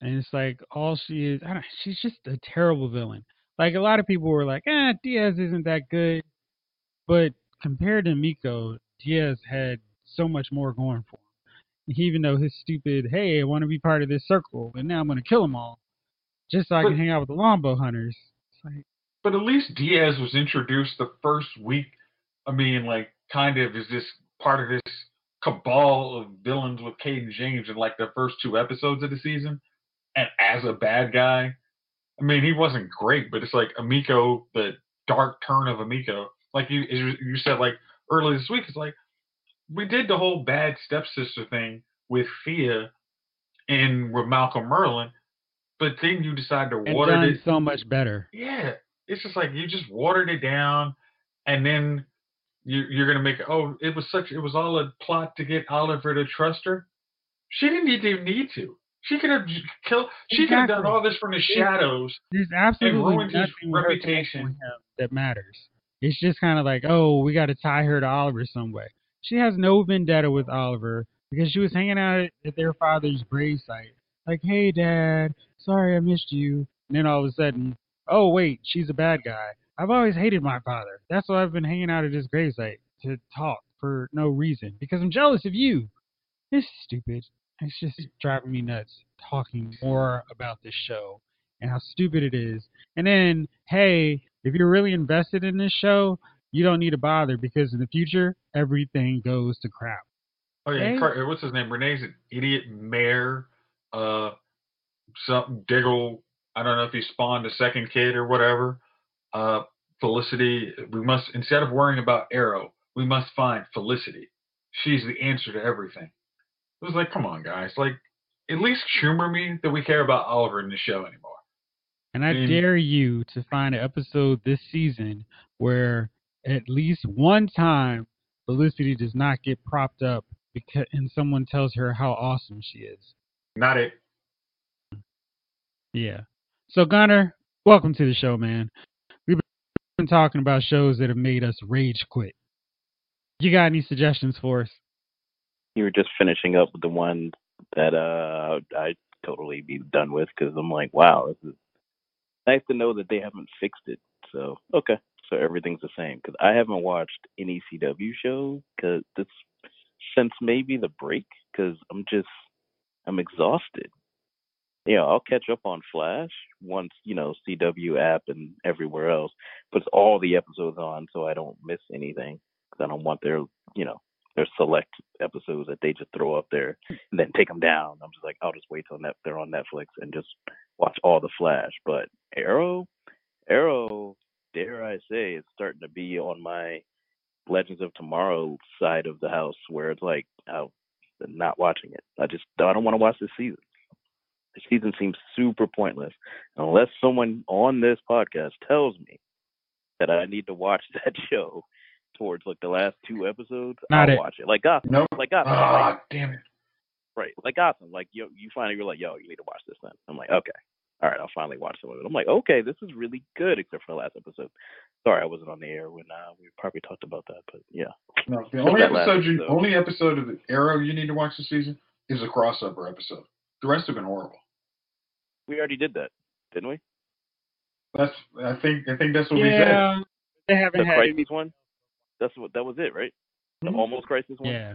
And it's like all she is, she's just a terrible villain. Like a lot of people were like, Diaz isn't that good. But compared to Amico, Diaz had so much more going for him. Even though his stupid, hey, I want to be part of this circle, and now I'm going to kill them all, just so I can hang out with the longbow hunters. It's like, but at least Diaz was introduced the first week. I mean, like, kind of is this part of this cabal of villains with Caden James in, like, the first 2 episodes of the season, and as a bad guy. I mean, he wasn't great, but it's like Amico, the dark turn of Amico. Like you said, like, earlier this week, it's like, we did the whole bad stepsister thing with Thea and with Malcolm Merlin, but then you decide to water it so much better. Yeah, it's just like you just watered it down, and then you're gonna make it was all a plot to get Oliver to trust her. She didn't even need to. She could have killed. She could have done all this from the shadows. There's absolutely ruined his reputation that matters. It's just kind of like, oh, we got to tie her to Oliver some way. She has no vendetta with Oliver because she was hanging out at their father's gravesite. Like, hey, Dad, sorry I missed you. And then all of a sudden, oh, wait, she's a bad guy. I've always hated my father. That's why I've been hanging out at his gravesite to talk for no reason because I'm jealous of you. It's stupid. It's just driving me nuts talking more about this show and how stupid it is. And then, hey, if you're really invested in this show, you don't need to bother because in the future, everything goes to crap. Oh, yeah. Hey? What's his name? Renee's an idiot mayor. Some Diggle. I don't know if he spawned a second kid or whatever. Felicity. We must, instead of worrying about Arrow, we must find Felicity. She's the answer to everything. It was like, come on, guys. Like, at least humor me that we care about Oliver in the show anymore. And I dare you to find an episode this season where at least one time, Felicity does not get propped up because, and someone tells her how awesome she is. Not it. Yeah. So, Gunner, welcome to the show, man. We've been talking about shows that have made us rage quit. You got any suggestions for us? You were just finishing up with the one that I'd totally be done with because I'm like, wow, this is nice to know that they haven't fixed it. So, okay. So everything's the same because I haven't watched any CW show because since maybe the break because I'm exhausted. I'll catch up on Flash once, CW app and everywhere else puts all the episodes on so I don't miss anything, because I don't want their, their select episodes that they just throw up there and then take them down. I'm just like, I'll just wait till they're on Netflix and just watch all the Flash. But Arrow, dare I say, is starting to be on my Legends of Tomorrow side of the house, where it's like, I'm not watching it. I don't want to watch this season. The season seems super pointless. Unless someone on this podcast tells me that I need to watch that show towards like the last two episodes, watch it. Like Gotham. Nope. Like Gotham. Damn it. Right. Like Gotham. Like you finally were like, you need to watch this then. I'm like, okay. All right, I'll finally watch some of it. I'm like, okay, this is really good, except for the last episode. Sorry, I wasn't on the air when we probably talked about that, but yeah. No, the only episode of the Arrow you need to watch this season is a crossover episode. The rest have been horrible. We already did that, didn't we? I think that's what we said. Yeah, they haven't had Crisis one. That was it, right? The Almost Crisis one. Yeah,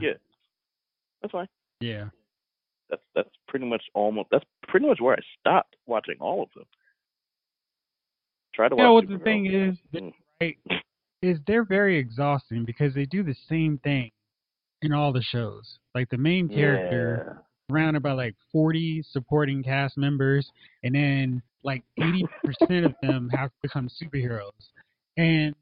that's fine. Yeah. That's pretty much where I stopped watching all of them. Try to watch. Well, the thing is, they're very exhausting because they do the same thing in all the shows. Like the main character, surrounded by like 40 supporting cast members, and then like 80% of them have to become superheroes, and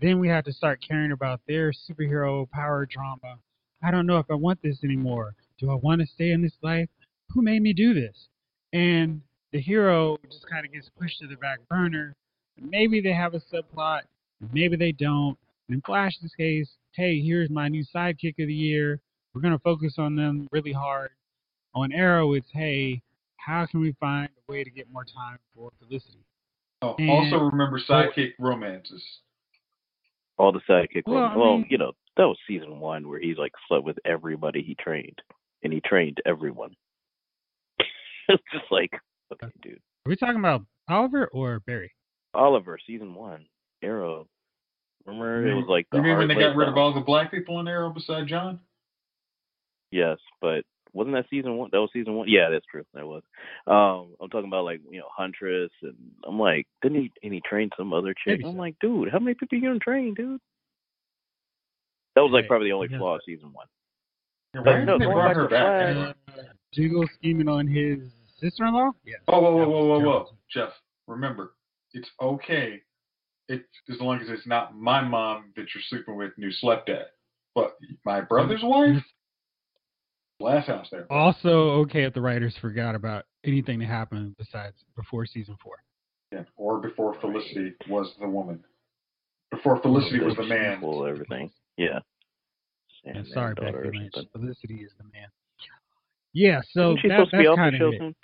then we have to start caring about their superhero power drama. I don't know if I want this anymore. Do I want to stay in this life? Who made me do this? And the hero just kind of gets pushed to the back burner. Maybe they have a subplot. Maybe they don't. In Flash's case, hey, here's my new sidekick of the year. We're going to focus on them really hard. On Arrow, it's, hey, how can we find a way to get more time for Felicity? Oh, and also remember sidekick romances. All the sidekick romances. Well, that was season one where he like slept with everybody he trained. And he trained everyone. It's just like, okay, dude. Are we talking about Oliver or Barry? Oliver, season one, Arrow. Remember, it was like the. You remember when they got rid of all the black people in Arrow beside John? Yes, but wasn't that season one? That was season one. Yeah, that's true. That was. I'm talking about like Huntress, and I'm like, didn't he? And he trained some other chick. I'm like, dude, how many people you gonna train, dude? That was like probably the only flaw of season one. No, they brought her back. Jingle scheming on his sister-in-law? Yeah. Oh, whoa. Jeff, remember, it's okay as long as it's not my mom that you're sleeping with and you slept at. But my brother's wife? Last house there. Also okay if the writers forgot about anything that happened besides before season four. Yeah, or before Felicity was the woman. Before Felicity was the man. Everything. Yeah. And sorry, Becky, but Felicity is the man. Yeah, so that's kind of it.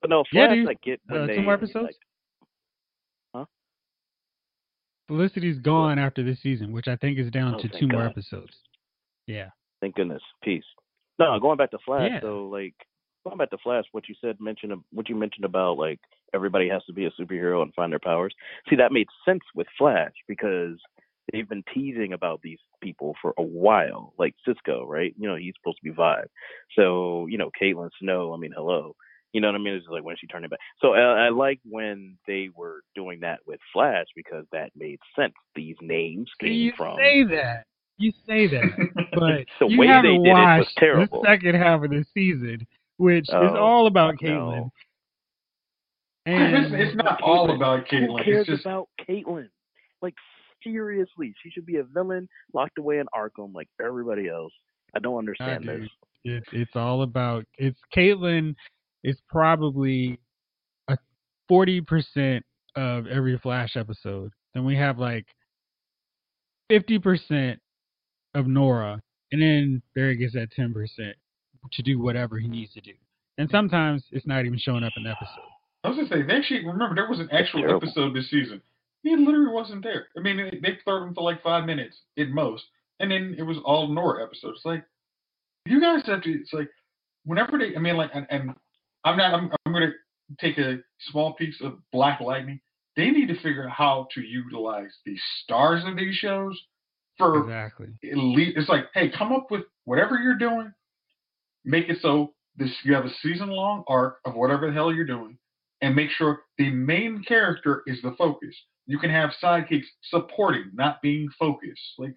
But no, Flash, I get when two more episodes? Huh? Felicity's gone after this season, which I think is down to two more episodes. Yeah. Thank goodness. Peace. No, going back to Flash, though, what you said, mentioned about, like, everybody has to be a superhero and find their powers. See, that made sense with Flash because they've been teasing about these people for a while, like Cisco, right? He's supposed to be Vibe. So, Caitlin Snow, I mean, hello. You know what I mean? It's just like, when is she turning back? So I like when they were doing that with Flash because that made sense. These names came from... You say that. But the you way haven't they did watched it was terrible. The second half of the season, which is all about Caitlin. No. And it's not all about Caitlin. Who cares about Caitlin? Like, seriously, she should be a villain locked away in Arkham like everybody else. I don't understand this. It's all about Caitlin is probably 40% of every Flash episode. Then we have like 50% of Nora, and then Barry gets that 10% to do whatever he needs to do. And sometimes it's not even showing up in the episode. I was gonna say, they actually remember there was an actual episode this season. He literally wasn't there. I mean, they throw him for like 5 minutes at most, and then it was all Nora episodes. Like, you guys have to. It's like, whenever they. I mean, like, and I'm not. I'm going to take a small piece of Black Lightning. They need to figure out how to utilize the stars of these shows for exactly. It's like, hey, come up with whatever you're doing, make it so this, you have a season-long arc of whatever the hell you're doing, and make sure the main character is the focus. You can have sidekicks supporting, not being focused. Like,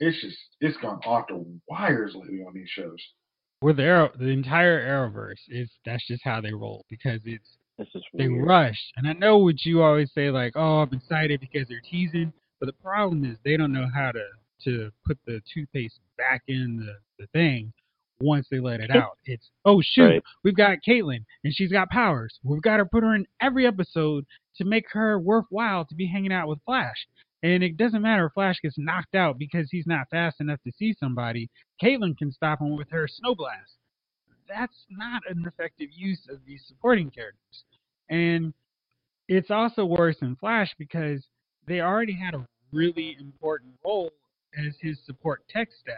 it's gone off the wires lately on these shows. With the entire Arrowverse, that's just how they roll, because they rush. And I know what you always say, like, oh, I'm excited because they're teasing, but the problem is they don't know how to put the toothpaste back in the thing. Once they let it out, it's, oh shoot, right. We've got Caitlin and she's got powers. We've got to put her in every episode to make her worthwhile to be hanging out with Flash. And it doesn't matter if Flash gets knocked out because he's not fast enough to see somebody. Caitlin can stop him with her snow blast. That's not an effective use of these supporting characters. And it's also worse in Flash because they already had a really important role as his support tech staff.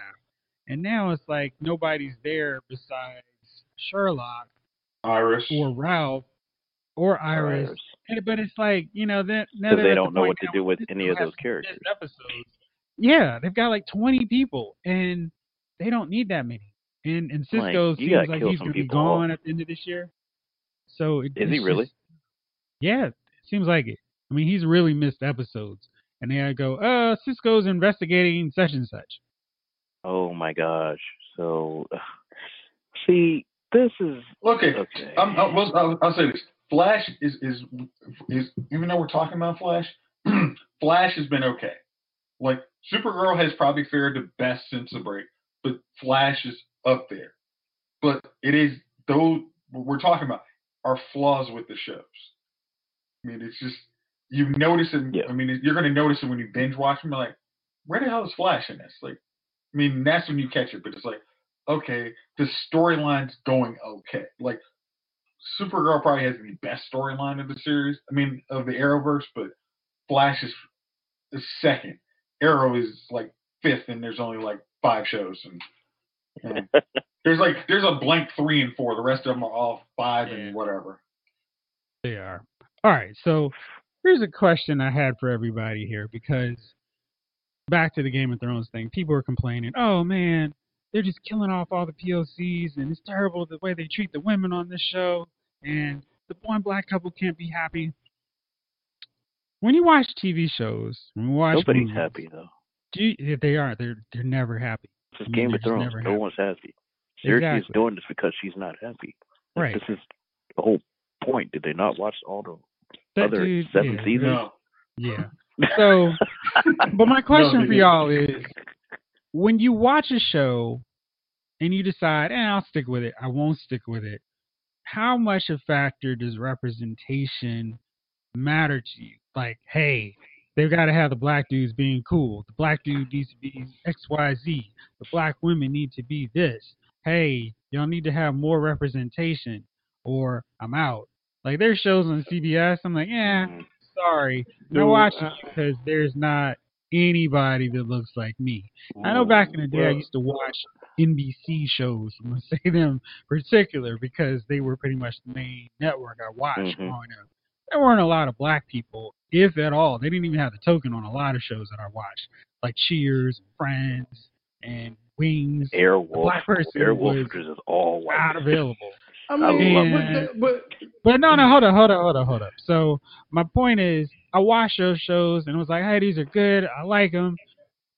And now it's like nobody's there besides Sherlock, Iris, or Ralph, or Iris. But it's like, you know, that now they don't know what to do with any of those characters. Yeah, they've got like 20 people, and they don't need that many. And Cisco seems like he's going to be gone at the end of this year. So is he really? Yeah, it seems like it. I mean, he's really missed episodes, and they go, Cisco's investigating such and such. Oh my gosh! So, see, this is okay. I'll say this: Flash is even though we're talking about Flash, Flash has been okay. Like Supergirl has probably fared the best since the break, but Flash is up there. But it is those we're talking about are flaws with the shows. I mean, it's just you notice it. Yeah. I mean, you're going to notice it when you binge watch them. Like, where the hell is Flash in this? Like. I mean, that's when you catch it, but it's like, okay, the storyline's going okay. Like, Supergirl probably has the best storyline of the series, I mean, of the Arrowverse, but Flash is second. Arrow is, like, fifth, and there's only, like, 5 shows. And there's a blank 3 and 4. The rest of them are all 5 and whatever. They are. All right, so here's a question I had for everybody here, because... back to the Game of Thrones thing. People are complaining, oh man, they're just killing off all the POCs and it's terrible the way they treat the women on this show and the one black couple can't be happy. When you watch TV shows, nobody's movies, happy though. They aren't. They're never happy. This is Game of Thrones. No one's happy. Cersei is doing this because she's not happy. Right. This is the whole point. Did they not watch all the other 7 seasons? No. Yeah. So, but my question for y'all is, when you watch a show and you decide, I'll stick with it, I won't stick with it, how much a factor does representation matter to you? Like, hey, they've got to have the black dudes being cool. The black dude needs to be XYZ. The black women need to be this. Hey, y'all need to have more representation or I'm out. Like, there's shows on CBS, I'm like, sorry, they're watching because there's not anybody that looks like me. I know back in the day I used to watch NBC shows. I'm going to say them particular because they were pretty much the main network I watched growing up. There weren't a lot of black people, if at all. They didn't even have the token on a lot of shows that I watched, like Cheers, Friends, and Wings. Airwolf is all white. Not available. I mean, but hold up. So my point is, I watched those shows and it was like, hey, these are good, I like them.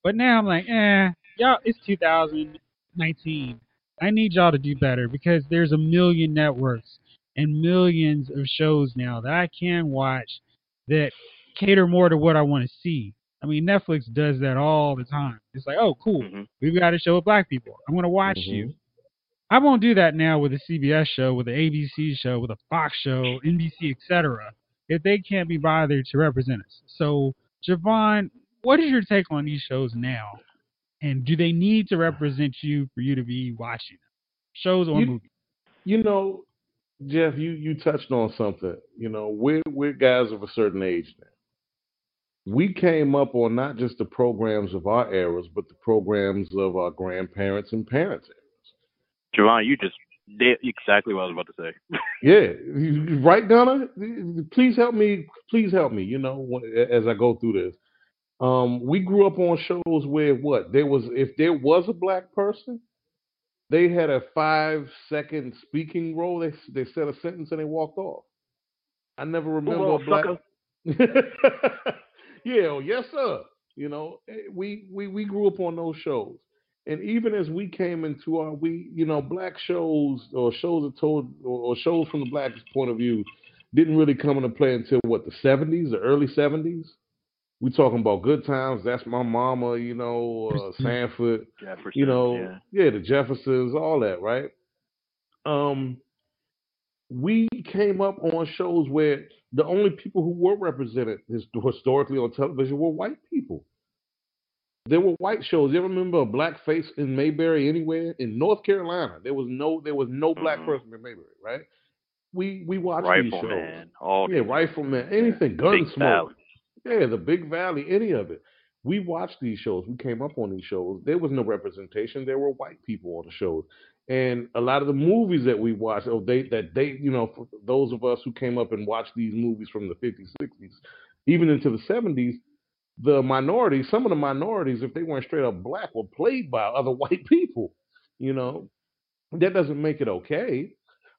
But now I'm like, y'all, it's 2019. I need y'all to do better because there's a million networks and millions of shows now that I can watch that cater more to what I want to see. I mean, Netflix does that all the time. It's like, oh, cool, we've got a show with black people. I'm gonna watch you. I won't do that now with a CBS show, with an ABC show, with a Fox show, NBC, etc. if they can't be bothered to represent us. So, Javon, what is your take on these shows now? And do they need to represent you for you to be watching them? Shows or movies? You know, Jeff, you touched on something. You know, we're guys of a certain age now. We came up on not just the programs of our eras, but the programs of our grandparents and parents. Javon, you just did exactly what I was about to say. Yeah, right, Gunner? Please help me, you know, as I go through this. We grew up on shows where if there was a black person, They had a 5-second speaking role. They said a sentence and they walked off. I never remember a black. Yeah, well, yes, sir. You know, we grew up on those shows, and even as we came into our black shows or shows that told or shows from the black point of view didn't really come into play until what the '70s, the early '70s. We talking about Good Times. That's My Mama. You know, Sanford. Jefferson, yeah, the Jeffersons, all that, right? We came up on shows where the only people who were represented historically on television were white people. There were white shows. You ever remember a black face in Mayberry anywhere? In North Carolina, there was no black person in Mayberry, right? We watched these shows. Rifleman, anything, Gunsmoke. Yeah, the Big Valley, any of it. We watched these shows. We came up on these shows. There was no representation. There were white people on the shows. And a lot of the movies that we watched, for those of us who came up and watched these movies from the 50s, 60s, even into the 70s, the minorities, some of the minorities, if they weren't straight up black, were played by other white people. You know, that doesn't make it okay.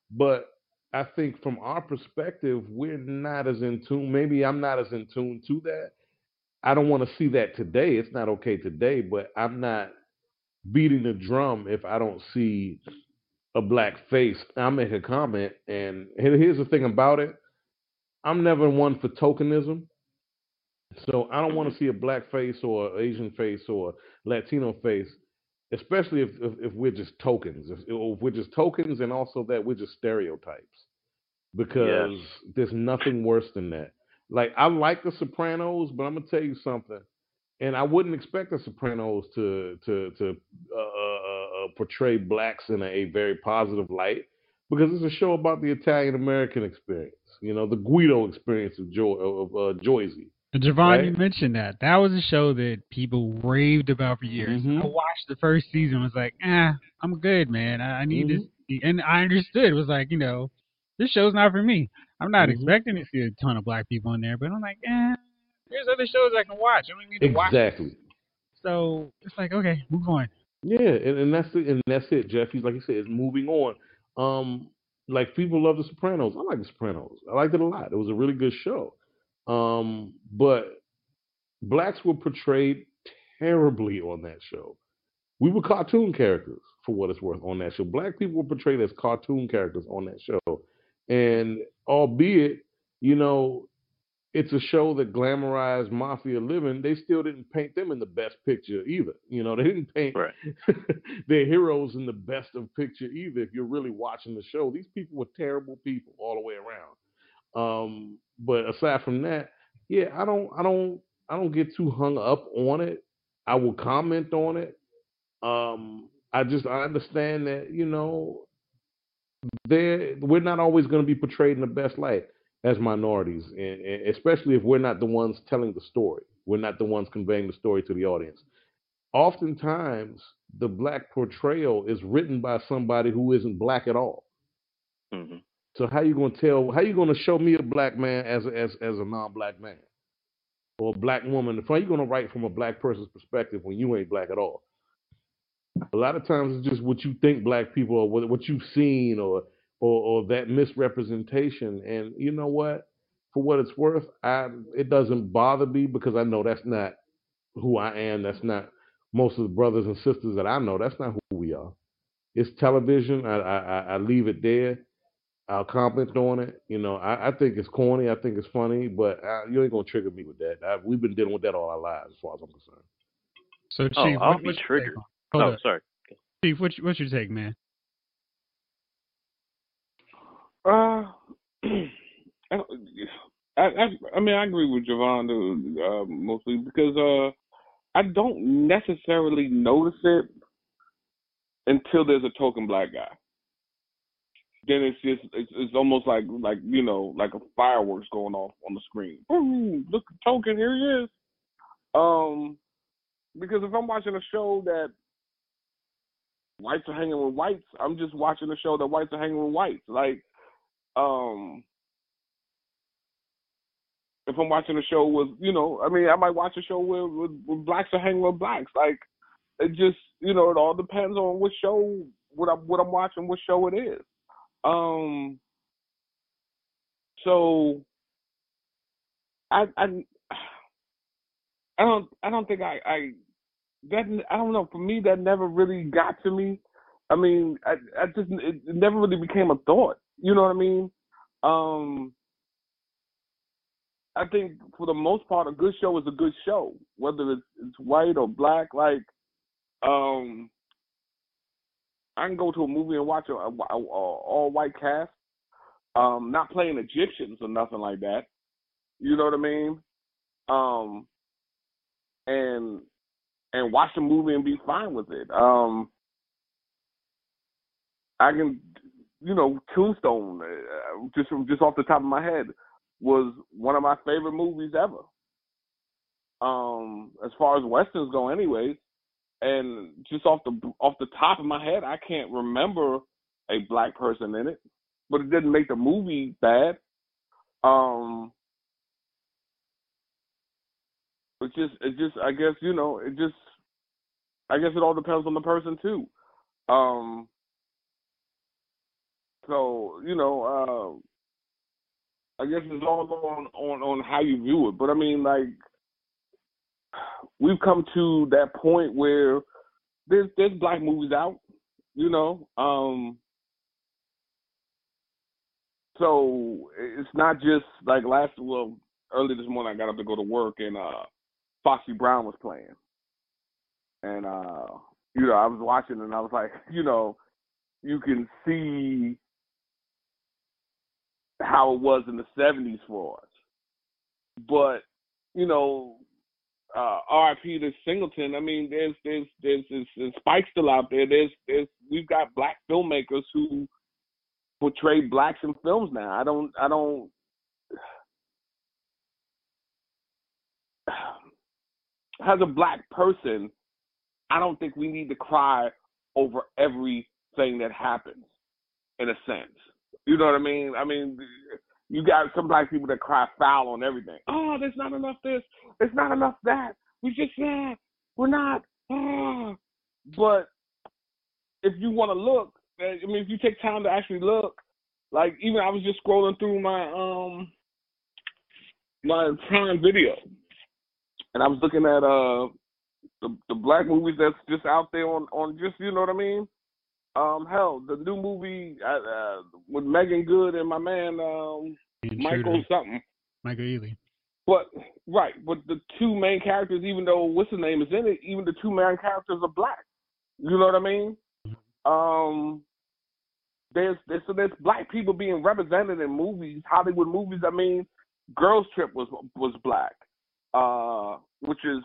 But I think from our perspective, we're not as in tune. Maybe I'm not as in tune to that. I don't want to see that today. It's not okay today, but I'm not beating the drum if I don't see a black face. I make a comment, and here's the thing about it. I'm never one for tokenism, so I don't want to see a black face or Asian face or Latino face, especially if we're just tokens. If we're just tokens, and also that we're just stereotypes, because there's nothing worse than that. Like, I like The Sopranos, but I'm going to tell you something. And I wouldn't expect The Sopranos to portray blacks in a very positive light, because it's a show about the Italian-American experience, the Guido experience of Joyzy. Javon, you mentioned that. That was a show that people raved about for years. Mm-hmm. I watched the first season and was like, I'm good, man. I need this. And I understood. It was like, this show's not for me. I'm not expecting to see a ton of black people in there, but I'm like, there's other shows I can watch. I don't need to watch. Exactly. So it's like, okay, move on. Yeah, and that's it. And that's it, Jeff. He's like you said, it's moving on. Like, people love The Sopranos. I like The Sopranos. I liked it a lot. It was a really good show. But blacks were portrayed terribly on that show. We were cartoon characters, for what it's worth, on that show. Black people were portrayed as cartoon characters on that show, and albeit, it's a show that glamorized mafia living, they still didn't paint them in the best picture either. They didn't paint their heroes in the best of picture either. If you're really watching the show, these people were terrible people all the way around. But aside from that, I don't get too hung up on it. I will comment on it. I understand that, we're not always going to be portrayed in the best light as minorities, and especially if we're not the ones telling the story. We're not the ones conveying the story to the audience. Oftentimes, the black portrayal is written by somebody who isn't black at all. Mm-hmm. So how you going to show me a black man as a non-black man or a black woman? How you going to write from a black person's perspective when you ain't black at all? A lot of times it's just what you think black people are, what you've seen, or that misrepresentation. And you know what? For what it's worth, it doesn't bother me, because I know that's not who I am. That's not most of the brothers and sisters that I know. That's not who we are. It's television. I leave it there. I'll comment on it. I think it's corny. I think it's funny, but you ain't going to trigger me with that. We've been dealing with that all our lives, as far as I'm concerned. So, Chief, I'll be triggered. Sorry. Chief, what's your take, man? I agree with Javon, mostly, because I don't necessarily notice it until there's a token black guy. Then it's almost like a fireworks going off on the screen. Ooh, look, token, here he is. Because if I'm watching a show that whites are hanging with whites, I'm just watching a show that whites are hanging with whites. Like, if I'm watching a show with, I might watch a show where blacks are hanging with blacks. Like, it just, it all depends on what show what I'm watching, what show it is. So I don't know. For me, that never really got to me. I mean, I just never really became a thought. You know what I mean? I think for the most part, a good show is a good show, whether it's white or black. Like, I can go to a movie and watch a all-white cast, not playing Egyptians or nothing like that. You know what I mean? And watch the movie and be fine with it. I can, Tombstone, just off the top of my head, was one of my favorite movies ever. As far as westerns go, anyways. And just off the top of my head, I can't remember a black person in it, but it didn't make the movie bad. I guess it all depends on the person too. I guess it's all on how you view it. But I mean, like, we've come to that point where there's black movies out, you know. So it's not just like early this morning I got up to go to work and Foxy Brown was playing, and I was watching and I was like, you can see how it was in the 70s for us. But, R.I.P. to Singleton, I mean, there's Spike still out there. We've got black filmmakers who portray blacks in films now. As a black person, I don't think we need to cry over everything that happens, in a sense. You know what I mean? I mean, you got some black people that cry foul on everything. Oh, there's not enough this. There's not enough that. But if you want to look, I mean, if you take time to actually look, like even I was just scrolling through my my Prime Video, and I was looking at the black movies that's just out there on just, you know what I mean? Hell, the new movie with Megan Good and my man Michael Ealy. But the two main characters, even though what's his name is in it, even the two main characters are black. You know what I mean? Mm-hmm. There's black people being represented in movies, Hollywood movies. I mean, Girls Trip was black, which is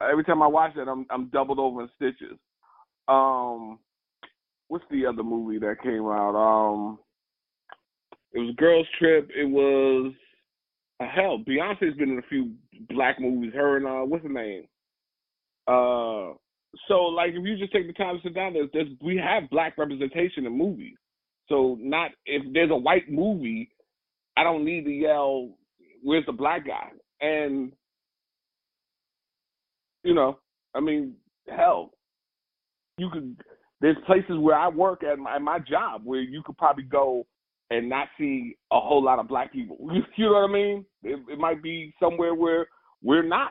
every time I watch that, I'm doubled over in stitches. What's the other movie that came out? It was Girls Trip. It was hell. Beyonce's been in a few black movies. Her and what's her name? If you just take the time to sit down, we have black representation in movies. So not if there's a white movie, I don't need to yell, "Where's the black guy?" And hell, you could. There's places where I work at my job where you could probably go and not see a whole lot of black people. You know what I mean? It might be somewhere where we're not.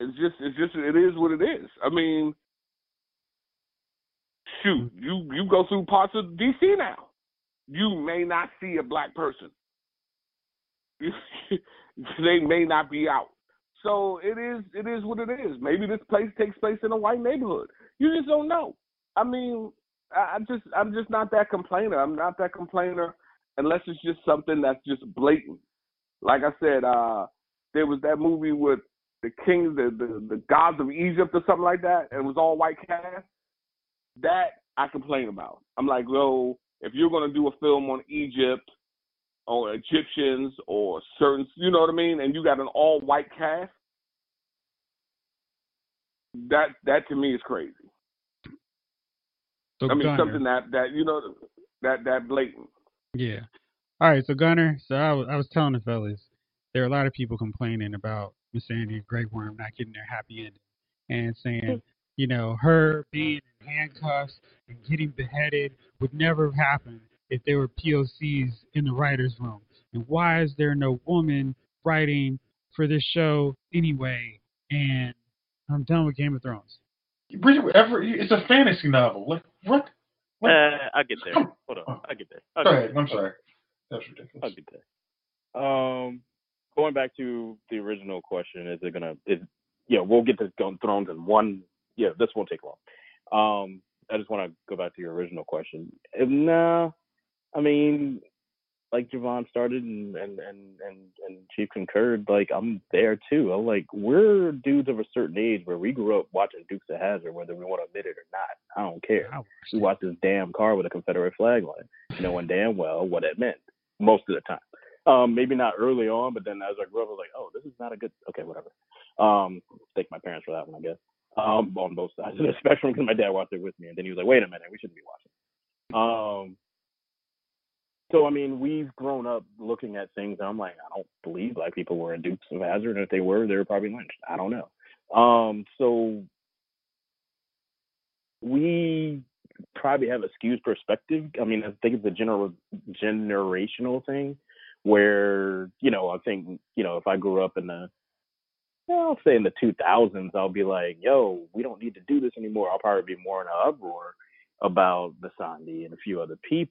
It is what it is. I mean, shoot, you go through parts of DC now. You may not see a black person. They may not be out. So it is what it is. Maybe this place takes place in a white neighborhood. You just don't know. I mean, I'm just not that complainer. I'm not that complainer unless it's just something that's just blatant. Like I said, there was that movie with the kings, the gods of Egypt or something like that, and it was all white cast. That I complain about. I'm like, well, if you're going to do a film on Egypt or Egyptians or certain, you know what I mean, and you got an all-white cast, that to me is crazy. So I mean, Gunner. Something that blatant. Yeah. All right, so Gunner, I was telling the fellas, there are a lot of people complaining about Missandei and Grey Worm not getting their happy ending and saying you know, her being in handcuffs and getting beheaded would never have happened if there were POCs in the writer's room. And why is there no woman writing for this show anyway? And I'm done with Game of Thrones. It's a fantasy novel. Like, what? I'll get there. Hold on. I'll get there. Go ahead. I'm sorry. That's ridiculous. I'll get there. Going back to the original question, is it going to... we'll get to Thrones in one... Yeah, this won't take long. I just want to go back to your original question. Nah, I mean, like Javon started and Chief concurred, like, I'm there too. I'm like, we're dudes of a certain age where we grew up watching Dukes of Hazzard, whether we want to admit it or not. I don't care. We watched this damn car with a Confederate flag on it, knowing damn well what it meant most of the time. Maybe not early on, but then as I grew up, I was like, oh, this is not a good... Okay, whatever. Thank my parents for that one, I guess. On both sides of the spectrum, because my dad watched it with me, and then he was like, wait a minute, we shouldn't be watching. So, I mean, we've grown up looking at things, and I'm like, I don't believe Black people were in Dukes of Hazzard, and if they were probably lynched. I don't know. So we probably have a skewed perspective. I mean, I think it's a generational thing where, I think, if I grew up in the, I'll say in the 2000s, I'll be like, yo, we don't need to do this anymore. I'll probably be more in an uproar about Missandei and a few other things.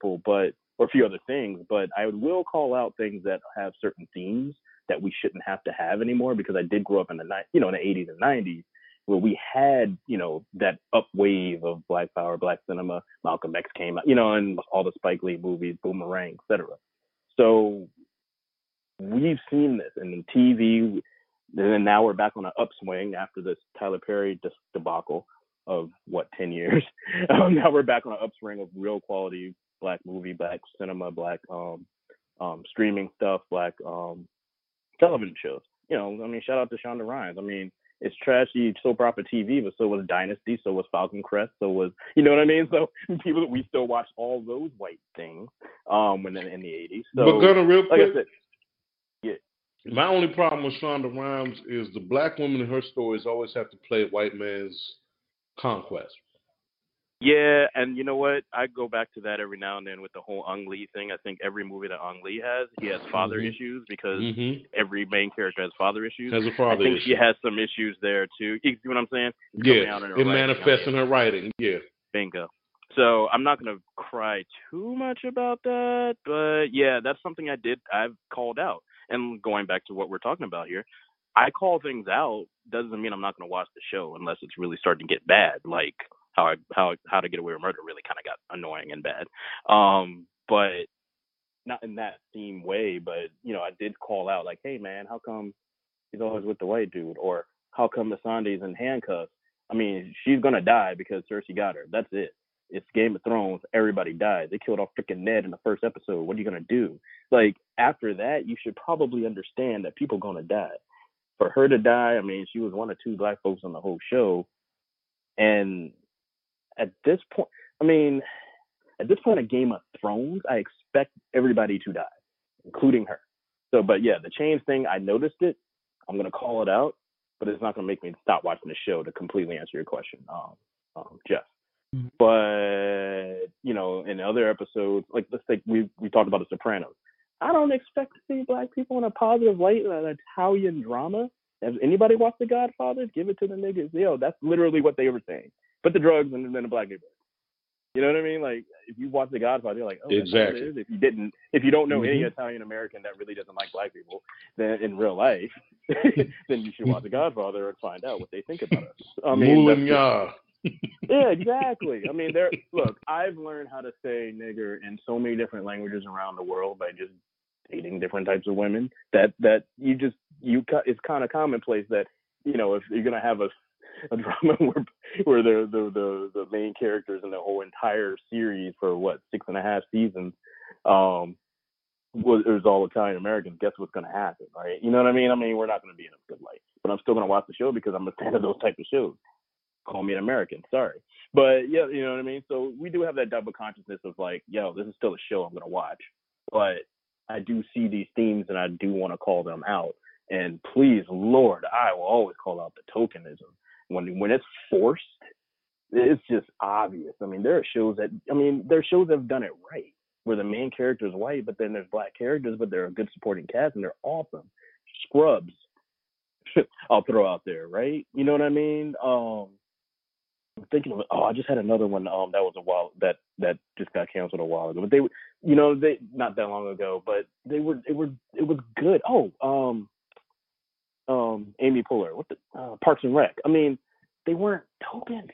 But I will call out things that have certain themes that we shouldn't have to have anymore, because I did grow up in the in the 80s and 90s where we had, that up wave of Black Power, Black cinema. Malcolm X came out, and all the Spike Lee movies, Boomerang, etc. So we've seen this, and in TV. And then now we're back on an upswing after this Tyler Perry debacle of, 10 years? Now we're back on an upswing of real quality Black movie, Black cinema, Black streaming stuff, Black television shows. Shout out to Shonda Rhimes. I mean, it's trashy soap opera TV, but so was Dynasty, so was Falcon Crest, so was, So people, we still watch all those white things in the 80s. So, but Gunner, real quick. Like I said, yeah. My only problem with Shonda Rhimes is the Black woman in her stories always have to play white man's conquest. Yeah, and you know what? I go back to that every now and then with the whole Ang Lee thing. I think every movie that Ang Lee has, he has father issues, because every main character has father issues. She has some issues there, too. You see what I'm saying? Yeah, it manifests in her writing. Yeah. Bingo. So I'm not going to cry too much about that, but yeah, that's something I've called out. And going back to what we're talking about here, I call things out doesn't mean I'm not going to watch the show unless it's really starting to get bad, like how to Get Away with Murder really kind of got annoying and bad, but not in that same way. But I did call out like, hey man, how come he's always with the white dude, or how come Missandei's in handcuffs? I mean, she's gonna die because Cersei got her. That's it. It's Game of Thrones. Everybody died. They killed off freaking Ned in the first episode. What are you going to do? Like, after that, you should probably understand that people are going to die. For her to die, I mean, she was one of two Black folks on the whole show. And at this point of Game of Thrones, I expect everybody to die, including her. So, but yeah, the change thing, I noticed it. I'm going to call it out, but it's not going to make me stop watching the show, to completely answer your question, Jeff. But, in other episodes, like, let's say we talked about The Sopranos. I don't expect to see Black people in a positive light in an Italian drama. Has anybody watched The Godfather? Give it to the niggas. Yo, that's literally what they were saying. Put the drugs and then the Black people. You know what I mean? Like, if you watch The Godfather, you're like, oh, exactly. That's what it is. If you don't know any Italian-American that really doesn't like Black people, then in real life, then you should watch The Godfather and find out what they think about us. I mean, yeah, exactly. I mean, look, I've learned how to say nigger in so many different languages around the world by just dating different types of women it's kind of commonplace that, if you're going to have a drama where the main characters in the whole entire series for 6.5 seasons, it was all Italian Americans. Guess what's going to happen, right? You know what I mean? We're not going to be in a good light, but I'm still going to watch the show because I'm a fan of those types of shows. Call me an American, sorry. But yeah, you know what I mean? So we do have that double consciousness of like, yo, this is still a show I'm going to watch. But I do see these themes and I do want to call them out. And please, Lord, I will always call out the tokenism. When it's forced it's just obvious. I mean, there are shows that have done it right, where the main character is white, but then there's black characters, but they're a good supporting cast and they're awesome. Scrubs, I'll throw out there, right? You know what I mean? I'm thinking of, I just had another one that was a while that just got canceled a while ago. But they not that long ago, but it was good. Amy Poehler, what the Parks and Rec. I mean, they weren't tokens.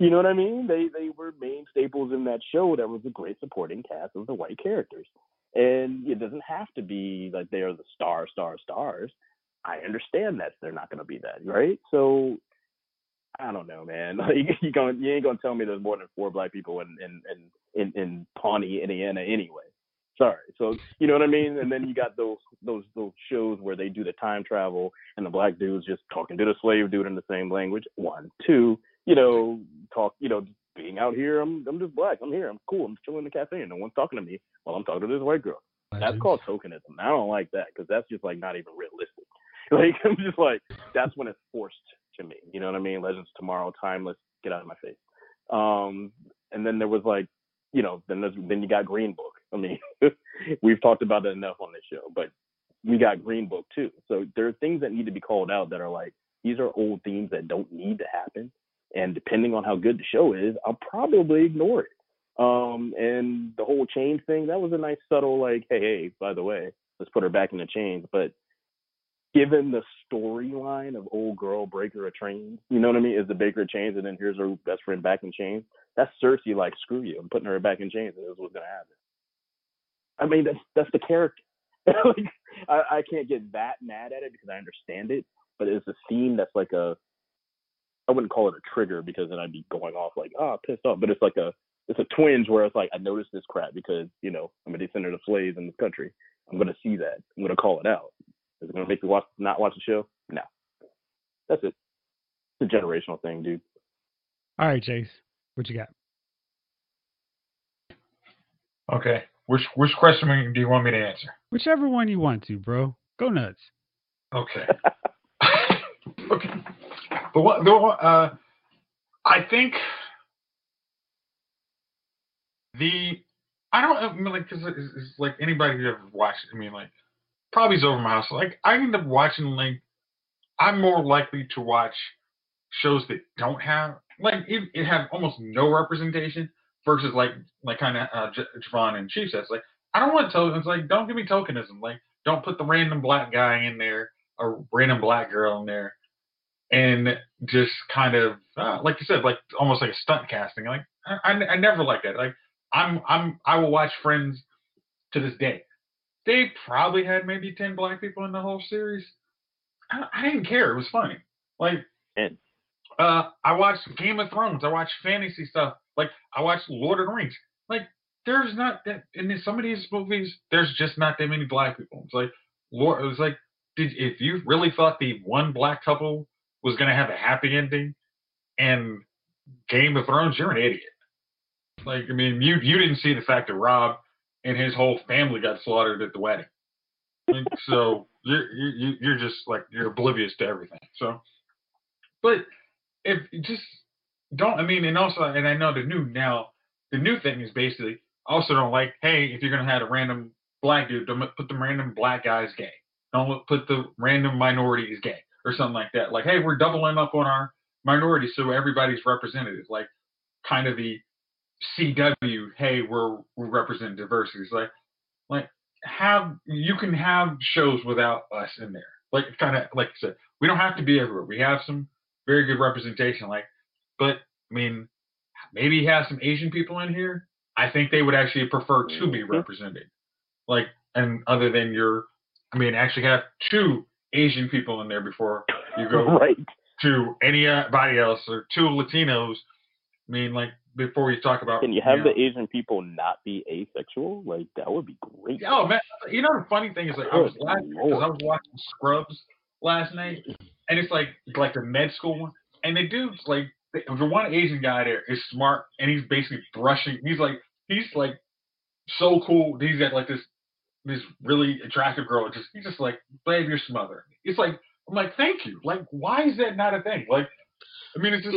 You know what I mean? They were main staples in that show. That was a great supporting cast of the white characters, and it doesn't have to be like they are the stars. I understand that they're not going to be that, right? So. I don't know, man. Like, you ain't gonna tell me there's more than 4 black people in Pawnee, Indiana, anyway. Sorry. So you know what I mean. And then you got those shows where they do the time travel and the black dude's just talking to the slave dude in the same language. 1, 2, talk. Being out here, I'm just black. I'm here. I'm cool. I'm chilling in the cafe and no one's talking to me while I'm talking to this white girl. That's called tokenism. I don't like that because that's just like not even realistic. Like I'm just like that's when it's forced. To me, you know what I mean? Legends of Tomorrow, timeless, get out of my face. And then there was like, then you got Green Book. I mean, we've talked about it enough on this show, but we got Green Book too. So there are things that need to be called out that are like, these are old themes that don't need to happen. And depending on how good the show is, I'll probably ignore it. And the whole chain thing, that was a nice subtle like, hey, by the way, let's put her back in the chains. But given the storyline of old girl breaker of chains, you know what I mean, is the breaker of chains, and then here's her best friend back in chains. That's Cersei like, screw you, I'm putting her back in chains, and this is what's going to happen. I mean, that's the character. Like, I can't get that mad at it because I understand it, but it's a theme that's like I wouldn't call it a trigger because then I'd be going off like, pissed off, but it's like it's a twinge where it's like, I noticed this crap because, I'm a descendant of slaves in this country. I'm going to see that. I'm going to call it out. Is it going to make me not watch the show? No. That's it. It's a generational thing, dude. All right, Chase. What you got? Okay. Which question do you want me to answer? Whichever one you want to, bro. Go nuts. Okay. Okay. I think because anybody who ever watched it, probably is over my house. Like, I end up watching, I'm more likely to watch shows that don't have, it have almost no representation versus, kind of Javon and Chief says, I don't want tokens. Don't give me tokenism. Don't put the random black guy in there or random black girl in there and just kind of, like you said, almost like a stunt casting. I never like that. I will watch Friends to this day. They probably had maybe 10 black people in the whole series. I didn't care. It was funny. I watched Game of Thrones. I watched fantasy stuff. I watched Lord of the Rings. There's not that in some of these movies. There's just not that many black people. It's like, Lord. It was like, if you really thought the one black couple was gonna have a happy ending, and Game of Thrones, you're an idiot. You didn't see the fact that Rob and his whole family got slaughtered at the wedding. So you're just you're oblivious to everything. So, but if you just don't, and I know the new thing is basically also don't hey, if you're going to have a random black dude, don't put the random black guys gay. Don't put the random minority is gay or something like that. Hey, we're doubling up on our minorities. So everybody's represented. Kind of the CW, hey, we're representing diversity. It's have you can have shows without us in there. Kind of like I said, we don't have to be everywhere. We have some very good representation. Maybe have some Asian people in here. I think they would actually prefer to be represented. And other than actually have 2 Asian people in there before you go right to anybody else or 2 Latinos. Before you talk about, can you have the Asian people not be asexual? That would be great. Oh man, the funny thing is I was laughing because I was watching Scrubs last night, and it's like the med school one, and the dude's the one Asian guy there is smart, and he's basically brushing. He's so cool. He's got this really attractive girl. He's just babe, you're smothering. It's I'm thank you. Why is that not a thing? It's just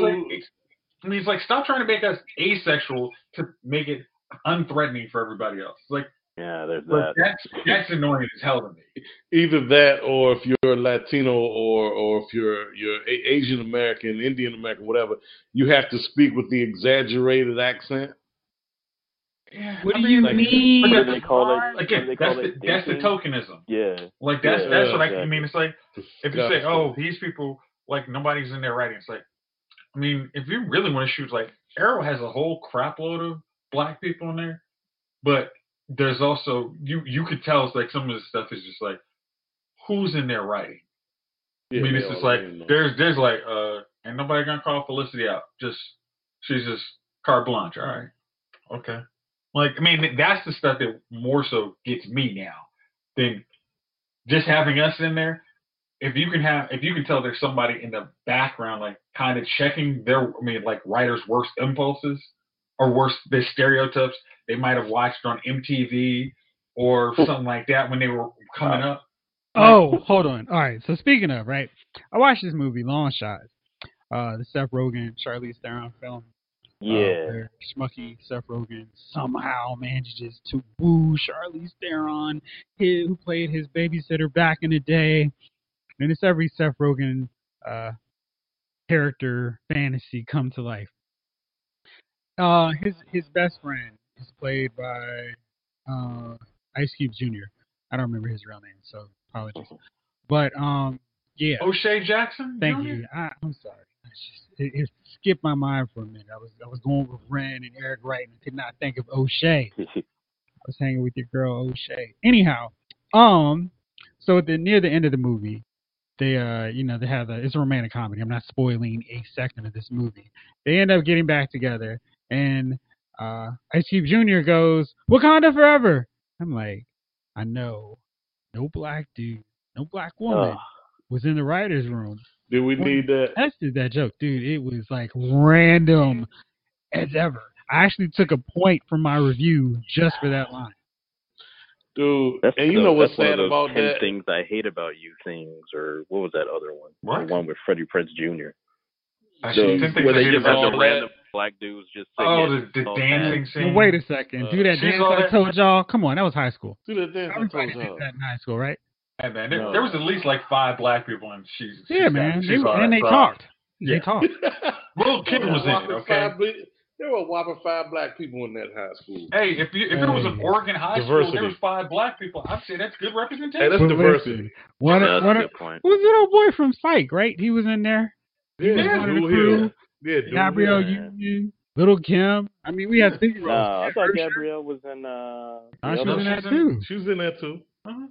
And he's like, stop trying to make us asexual to make it unthreatening for everybody else. Like, yeah, there's that. That's annoying as hell to me. Either that, or if you're Latino, or if you're Asian American, Indian American, whatever, you have to speak with the exaggerated accent. Yeah, what do you mean? What do they call it? Again, that's the tokenism. Yeah. Like, that's what I mean. It's like, if you say, oh, these people, like, nobody's in there writing. It's like, I mean, if you really want to shoot, like, Arrow has a whole crap load of black people in there, but there's also, you could tell, it's like, some of the stuff is just like, who's in there writing? Yeah, I mean, it's just like, there's like, ain't nobody gonna call Felicity out. She's just carte blanche. All right. Okay. Like, I mean, that's the stuff that more so gets me now than just having us in there. If you can tell there's somebody in the background, like, kind of checking their, I mean, like, writers' worst impulses or worse, their stereotypes they might have watched on MTV or something like that when they were coming up. Oh, hold on. All right. So speaking of, right, I watched this movie, Long Shot, the Seth Rogen, Charlize Theron film. Yeah, schmucky Seth Rogen somehow manages to woo Charlize Theron, who played his babysitter back in the day. And it's every Seth Rogen character fantasy come to life. His best friend is played by Ice Cube Jr. I don't remember his real name, so apologies. But yeah, O'Shea Jackson. Thank you. I'm sorry. It skipped my mind for a minute. I was going with Ren and Eric Wright and could not think of O'Shea. I was hanging with your girl O'Shea. Anyhow, so near the end of the movie, they they have it's a romantic comedy. I'm not spoiling a second of this movie. They end up getting back together, and Ice Cube Jr. goes, "Wakanda forever." I'm like, I know, no black dude, no black woman was in the writers' room. Do we need that? I tested that joke, dude. It was like random as ever. I actually took a point from my review just for that line. Dude, you know what's sad about that? 10 Things I Hate About You things, or what was that other one? What? The one with Freddie Prinze Jr. Where they just had the random black dudes just singing. Oh, the dancing scene. Wait a second. Do that dance I told y'all? Come on, that was high school. Do that dance I told y'all. That in high school, right? Hey man, there was at least like 5 black people in season. Yeah, man. They talked. Yeah. They talked. Little kid was in it, okay? There were a whopping 5 black people in that high school. Hey, if it was an Oregon high school, there was 5 black people, I'd say that's good representation. Hey, that's diversity. That's a good point. Who's that old boy from Psych, right? He was in there. Yeah, Gabrielle Union, Little Kim. I mean, we had 6 roles. I thought Gabrielle was in... she was in that too. She was in that too. Uh-huh.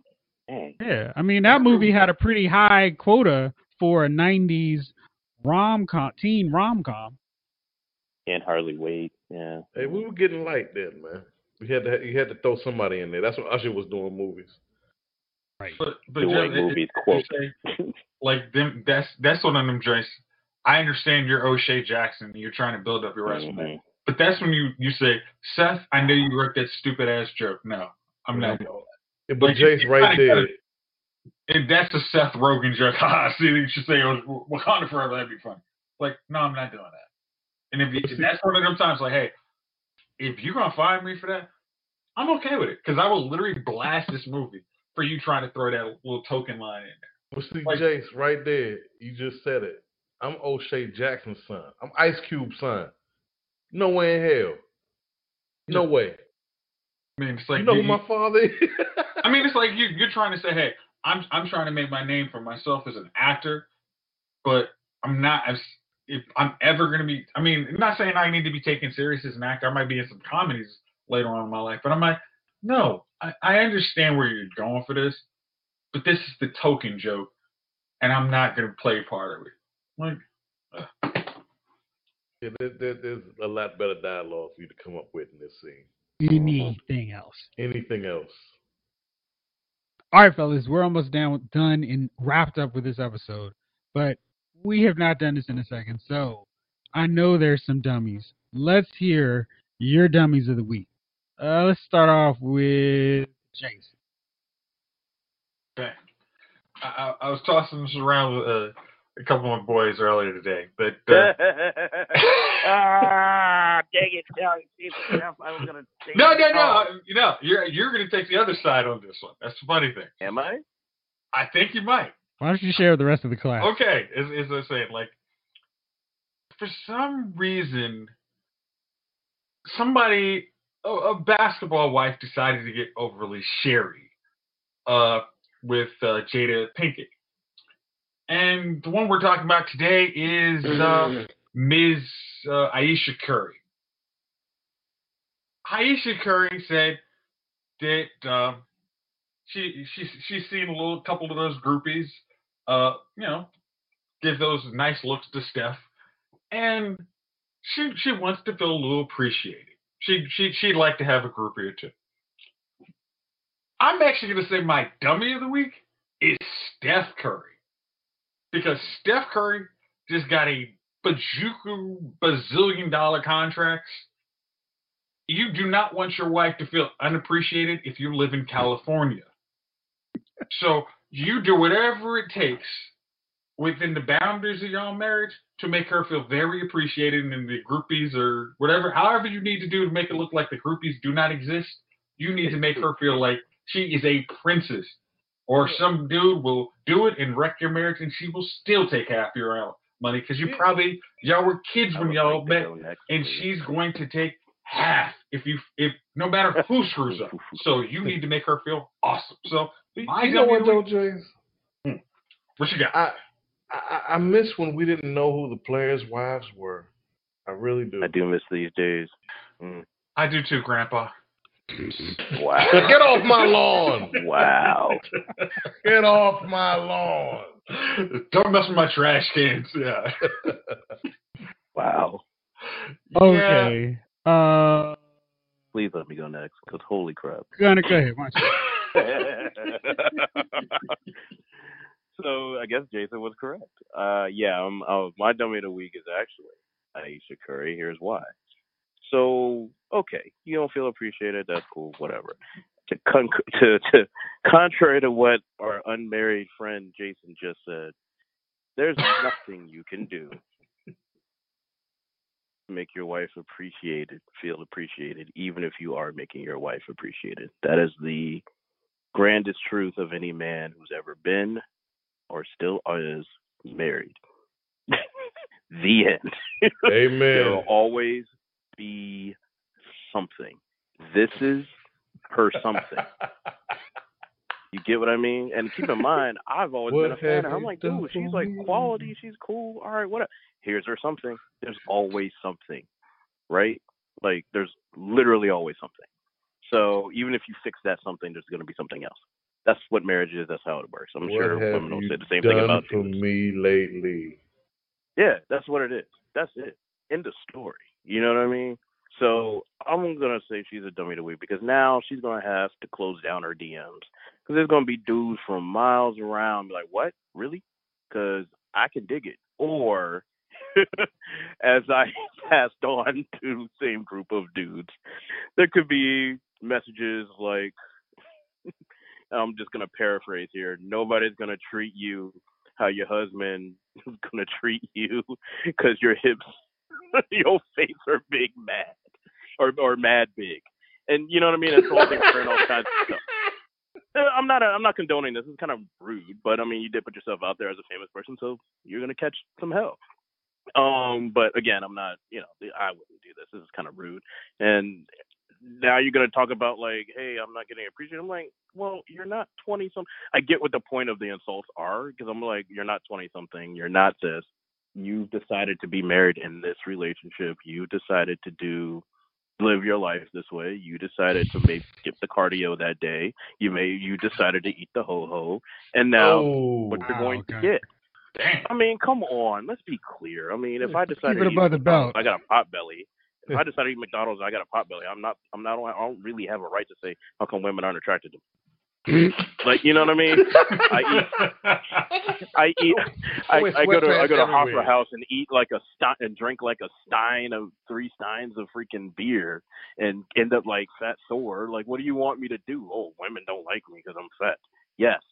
Yeah, I mean, that movie had a pretty high quota for a 90s teen rom-com. Can't hardly wait, yeah. Hey, we were getting light then, man. You had to throw somebody in there. That's what Usher was doing movies. Right. But doing movies, quote. Like, them, that's one of them joints. I understand you're O'Shea Jackson, and you're trying to build up your resume. Mm-hmm. But that's when you say, Seth, I know you wrote that stupid-ass joke. No, I'm not doing that. But Jace right there. And that's a Seth Rogen joke. I see that you should say, Wakanda forever, that'd be funny. Like, no, I'm not doing that. And that's one of them times, like, hey, if you're going to fire me for that, I'm okay with it. Because I will literally blast this movie for you trying to throw that little token line in there. Well, see, like, Jace, right there, you just said it. I'm O'Shea Jackson's son. I'm Ice Cube's son. No way in hell. No way. I mean, it's like, you know who my father is? I mean, it's like you're trying to say, hey, I'm trying to make my name for myself as an actor, but I'm not. If I'm ever going to be, I mean, I'm not saying I need to be taken serious as an actor. I might be in some comedies later on in my life, but I'm like, no, I understand where you're going for this, but this is the token joke, and I'm not going to play part of it. Yeah, there's a lot better dialogue for you to come up with in this scene. Anything else. All right, fellas, we're almost done and wrapped up with this episode, but we have not done this in a second, so I know there's some dummies. Let's hear your dummies of the week. Let's start off with Jason. Okay. I was tossing this around with a couple of boys earlier today, but dang it! I was gonna take No. You're gonna take the other side on this one. That's the funny thing. Am I? I think you might. Why don't you share with the rest of the class? Okay, as I say, like for some reason, somebody, a basketball wife, decided to get overly sherry with Jada Pinkett. And the one we're talking about today is Ms. Aisha Curry. Aisha Curry said that she's seen a couple of those groupies, give those nice looks to Steph, and she wants to feel a little appreciated. She'd like to have a groupie or two. I'm actually going to say my dummy of the week is Steph Curry. Because Steph Curry just got a bazillion-dollar contracts. You do not want your wife to feel unappreciated if you live in California. So you do whatever it takes within the boundaries of your marriage to make her feel very appreciated, and the groupies or whatever, however you need to do to make it look like the groupies do not exist, you need to make her feel like she is a princess. Or some dude will do it and wreck your marriage, and she will still take half your money because y'all were kids when y'all met, and she's going to take half if no matter who screws up. So you need to make her feel awesome. So you know what though, James? What you got? I miss when we didn't know who the players' wives were. I really do. I do miss these days. Mm. I do too, Grandpa. Wow. Get off my lawn. Wow. Get off my lawn. Don't mess with my trash cans. Yeah. Wow. Okay. Yeah. Please let me go next, because holy crap. Gunner, go ahead. Watch it. So I guess Jason was correct. My dummy of the week is actually Aisha Curry. Here's why. So, okay, you don't feel appreciated, that's cool, whatever. To contrary to what our unmarried friend Jason just said, there's nothing you can do to make your wife feel appreciated, even if you are making your wife appreciated. That is the grandest truth of any man who's ever been or still is married. The end. Amen. There are always be something. This is her something. You get what I mean? And keep in mind, I've always been a fan. I'm like, dude, she's like quality. She's cool. All right, whatever. Here's her something. There's always something, right? Like, there's literally always something. So even if you fix that something, there's going to be something else. That's what marriage is. That's how it works. I'm sure women will say the same thing about you. What have you done for me lately? Yeah, that's what it is. That's it. End of story. You know what I mean? So I'm going to say she's a dummy of the week, because now she's going to have to close down her DMs, because there's going to be dudes from miles around like, what? Really? Because I can dig it. Or as I passed on to the same group of dudes, there could be messages like, I'm just going to paraphrase here. Nobody's going to treat you how your husband is going to treat you, because your hips, your face are big mad or mad big, and you know what I mean. It's all different, all kinds of stuff. I'm not condoning this. It's kind of rude, but I mean, you did put yourself out there as a famous person, so you're gonna catch some hell. But again, I'm not. You know, I wouldn't do this. This is kind of rude. And now you're gonna talk about like, hey, I'm not getting appreciated. I'm like, well, you're not 20 something. I get what the point of the insults are, because I'm like, you're not 20 something. You're not this. You've decided to be married in this relationship. You decided to live your life this way. You decided to maybe skip the cardio that day. You decided to eat the ho-ho. And now you're going to get. Damn. I mean, come on. Let's be clear. I mean, if I decide to eat McDonald's, I got a pot belly. If I decide to eat McDonald's, I got a pot belly. I don't really have a right to say how come women aren't attracted to me. Like, you know what I mean? I go to Hofbrauhaus House and eat like a stein and drink like a stein of 3 steins of freaking beer and end up like fat sore. Like, what do you want me to do? Oh, women don't like me because I'm fat. Yes.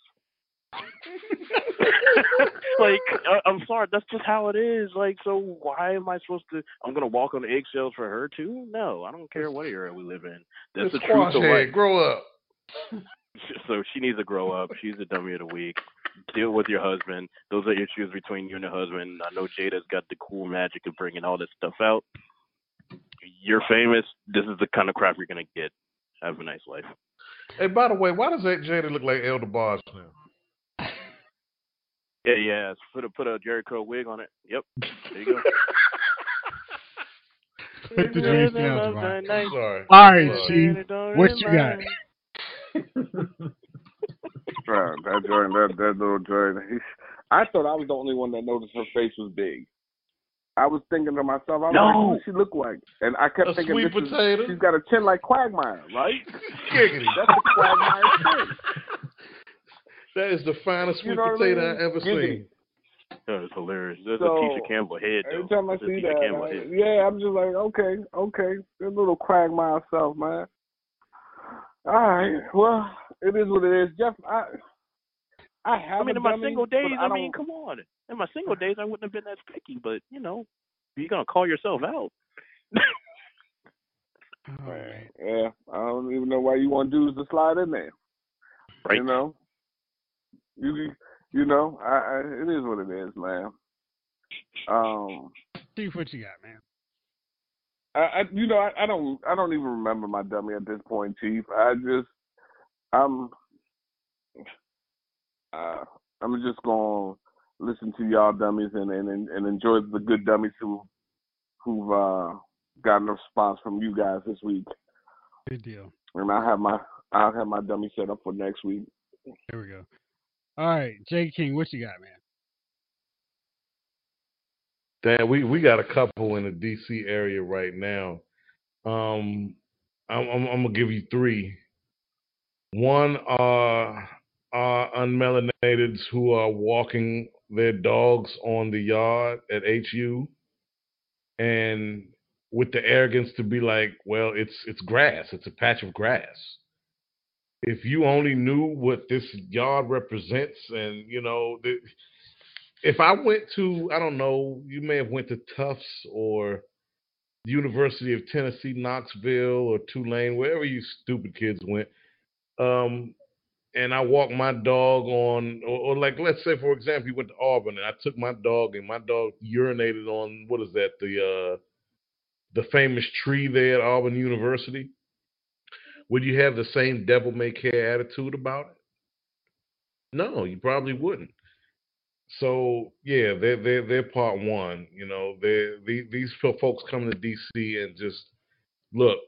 Like, I'm sorry, that's just how it is. Like, so why am I supposed to? I'm gonna walk on eggshells for her too? No, I don't care what era we live in. That's the truth of life. Grow up. So she needs to grow up. She's the dummy of the week. Deal with your husband. Those are issues between you and your husband. I know Jada's got the cool magic of bringing all this stuff out. You're famous. This is the kind of crap you're gonna get. Have a nice life. Hey, by the way, why does that Jada look like Elder Boss now? Yeah, put a Jericho wig on it. Yep, there you go. Put the James Towns on. I'm sorry. All right, Chief, what you got? That little Jordan. I thought I was the only one that noticed her face was big. I was thinking to myself, I was like, what does she look like? And I kept thinking, she's got a chin like Quagmire, right? That's a Quagmire chin. That is the finest sweet potato I've ever seen. That is hilarious. That's a Tisha Campbell head, though. Every time I see that, I'm just like, okay. That little Quagmire self, man. All right, well, it is what it is. Jeff, I mean, in my single days, come on. In my single days, I wouldn't have been that picky, but, you know, you're going to call yourself out. Right. Yeah, I don't even know why you want dudes to slide in there. Right. You know? You know, it is what it is, man. Steve, what you got, man? I don't even remember my dummy at this point, Chief. I'm just gonna listen to y'all dummies and enjoy the good dummies who've gotten a response from you guys this week. Good deal. And I'll have my dummy set up for next week. There we go. All right, Jay King, what you got, man? Damn, we got a couple in the D.C. area right now. I'm gonna give you three. One are unmelanateds who are walking their dogs on the yard at HU, and with the arrogance to be like, well, it's grass, it's a patch of grass. If you only knew what this yard represents, and, you know, if I went to, I don't know, you may have went to Tufts or University of Tennessee, Knoxville or Tulane, wherever you stupid kids went, and I walked my dog on, or like, let's say, for example, you went to Auburn, and I took my dog, and my dog urinated on, what is that, the famous tree there at Auburn University? Would you have the same devil-may-care attitude about it? No, you probably wouldn't. So, yeah, they're part one. You know, these folks come to D.C. and just, look,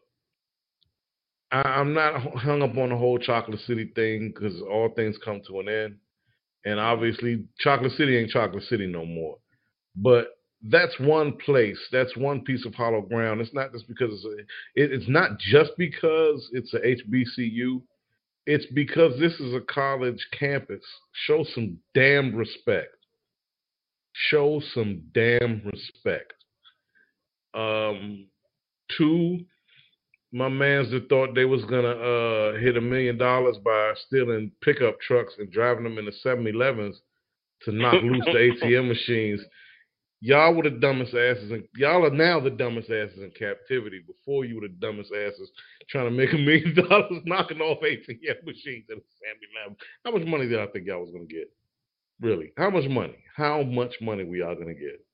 I'm not hung up on the whole Chocolate City thing because all things come to an end. And obviously, Chocolate City ain't Chocolate City no more. But that's one place. That's one piece of hollow ground. It's not just because it's a HBCU. It's because this is a college campus. Show some damn respect. Two, my mans that thought they was gonna hit $1 million by stealing pickup trucks and driving them into 7-Elevens to knock loose the ATM machines. Y'all were the dumbest asses, and y'all are now the dumbest asses in captivity. Before, you were the dumbest asses trying to make $1 million knocking off ATM machines at a Sammy Lab. How much money did I think y'all was gonna get? Really? How much money were y'all gonna get?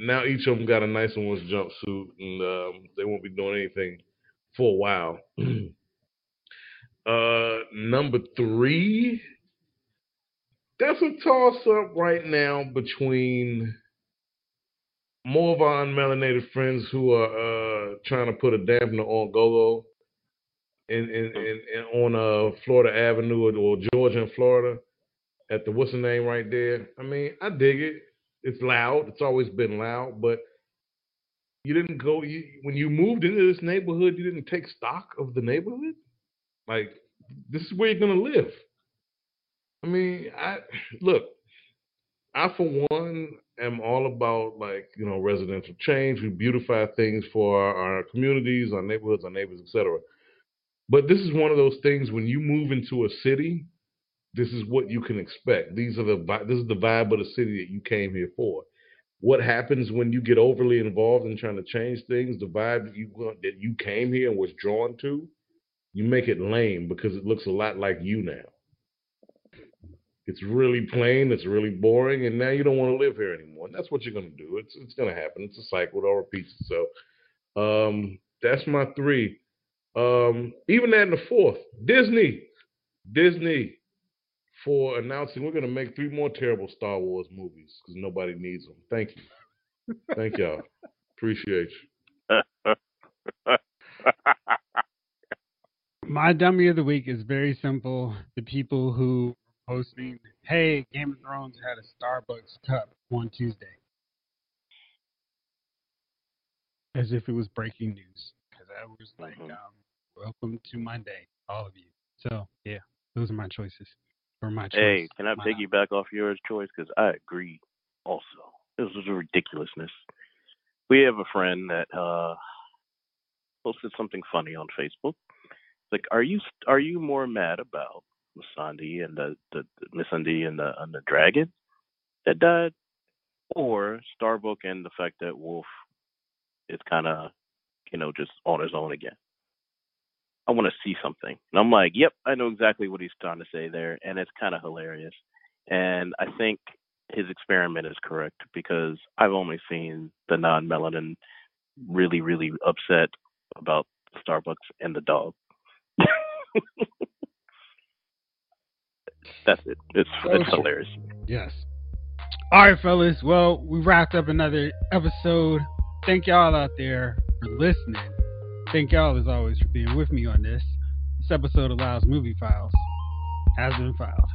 Now each of them got a nice one's jumpsuit, and they won't be doing anything for a while. Number three. That's a toss-up right now between more of our unmelanated friends who are trying to put a dampener on Go-Go in on Florida Avenue or Georgia and Florida at the what's the name right there. I mean, I dig it. It's loud. It's always been loud, but you didn't go. When you moved into this neighborhood, you didn't take stock of the neighborhood. Like, this is where you're gonna live. I mean, I, for one, am all about, like, you know, residential change. We beautify things for our communities, our neighborhoods, our neighbors, etc. But this is one of those things when you move into a city This is what you can expect. This is the vibe of the city that you came here for. What happens when you get overly involved in trying to change things, the vibe that you came here and was drawn to, you make it lame because it looks a lot like you now. It's really plain, it's really boring, and now you don't want to live here anymore. And that's what you're going to do. It's going to happen. It's a cycle that all repeats itself. That's my three. Even that in the fourth, Disney for announcing we're going to make three more terrible Star Wars movies because nobody needs them. Thank you. Thank y'all. Appreciate you. My dummy of the week is very simple. The people who are posting, hey, Game of Thrones had a Starbucks cup on Tuesday. As if it was breaking news. Because I was like, welcome to my day, all of you. So, yeah, those are my choices. Or my choice. Hey, can I piggyback off your choice? Because I agree also. This is a ridiculousness. We have a friend that posted something funny on Facebook. Like, are you more mad about Missandei and the dragon that died, or Starbuck and the fact that Wolf is kind of, just on his own again? I want to see something. And I'm like, yep, I know exactly what he's trying to say there. And it's kind of hilarious. And I think his experiment is correct because I've only seen the non-melanin really, really upset about Starbucks and the dog. That's it. It's hilarious. Yes. All right, fellas. Well, we wrapped up another episode. Thank y'all out there for listening. Thank y'all, as always, for being with me on this. This episode of Lyle's Movie Files has been filed.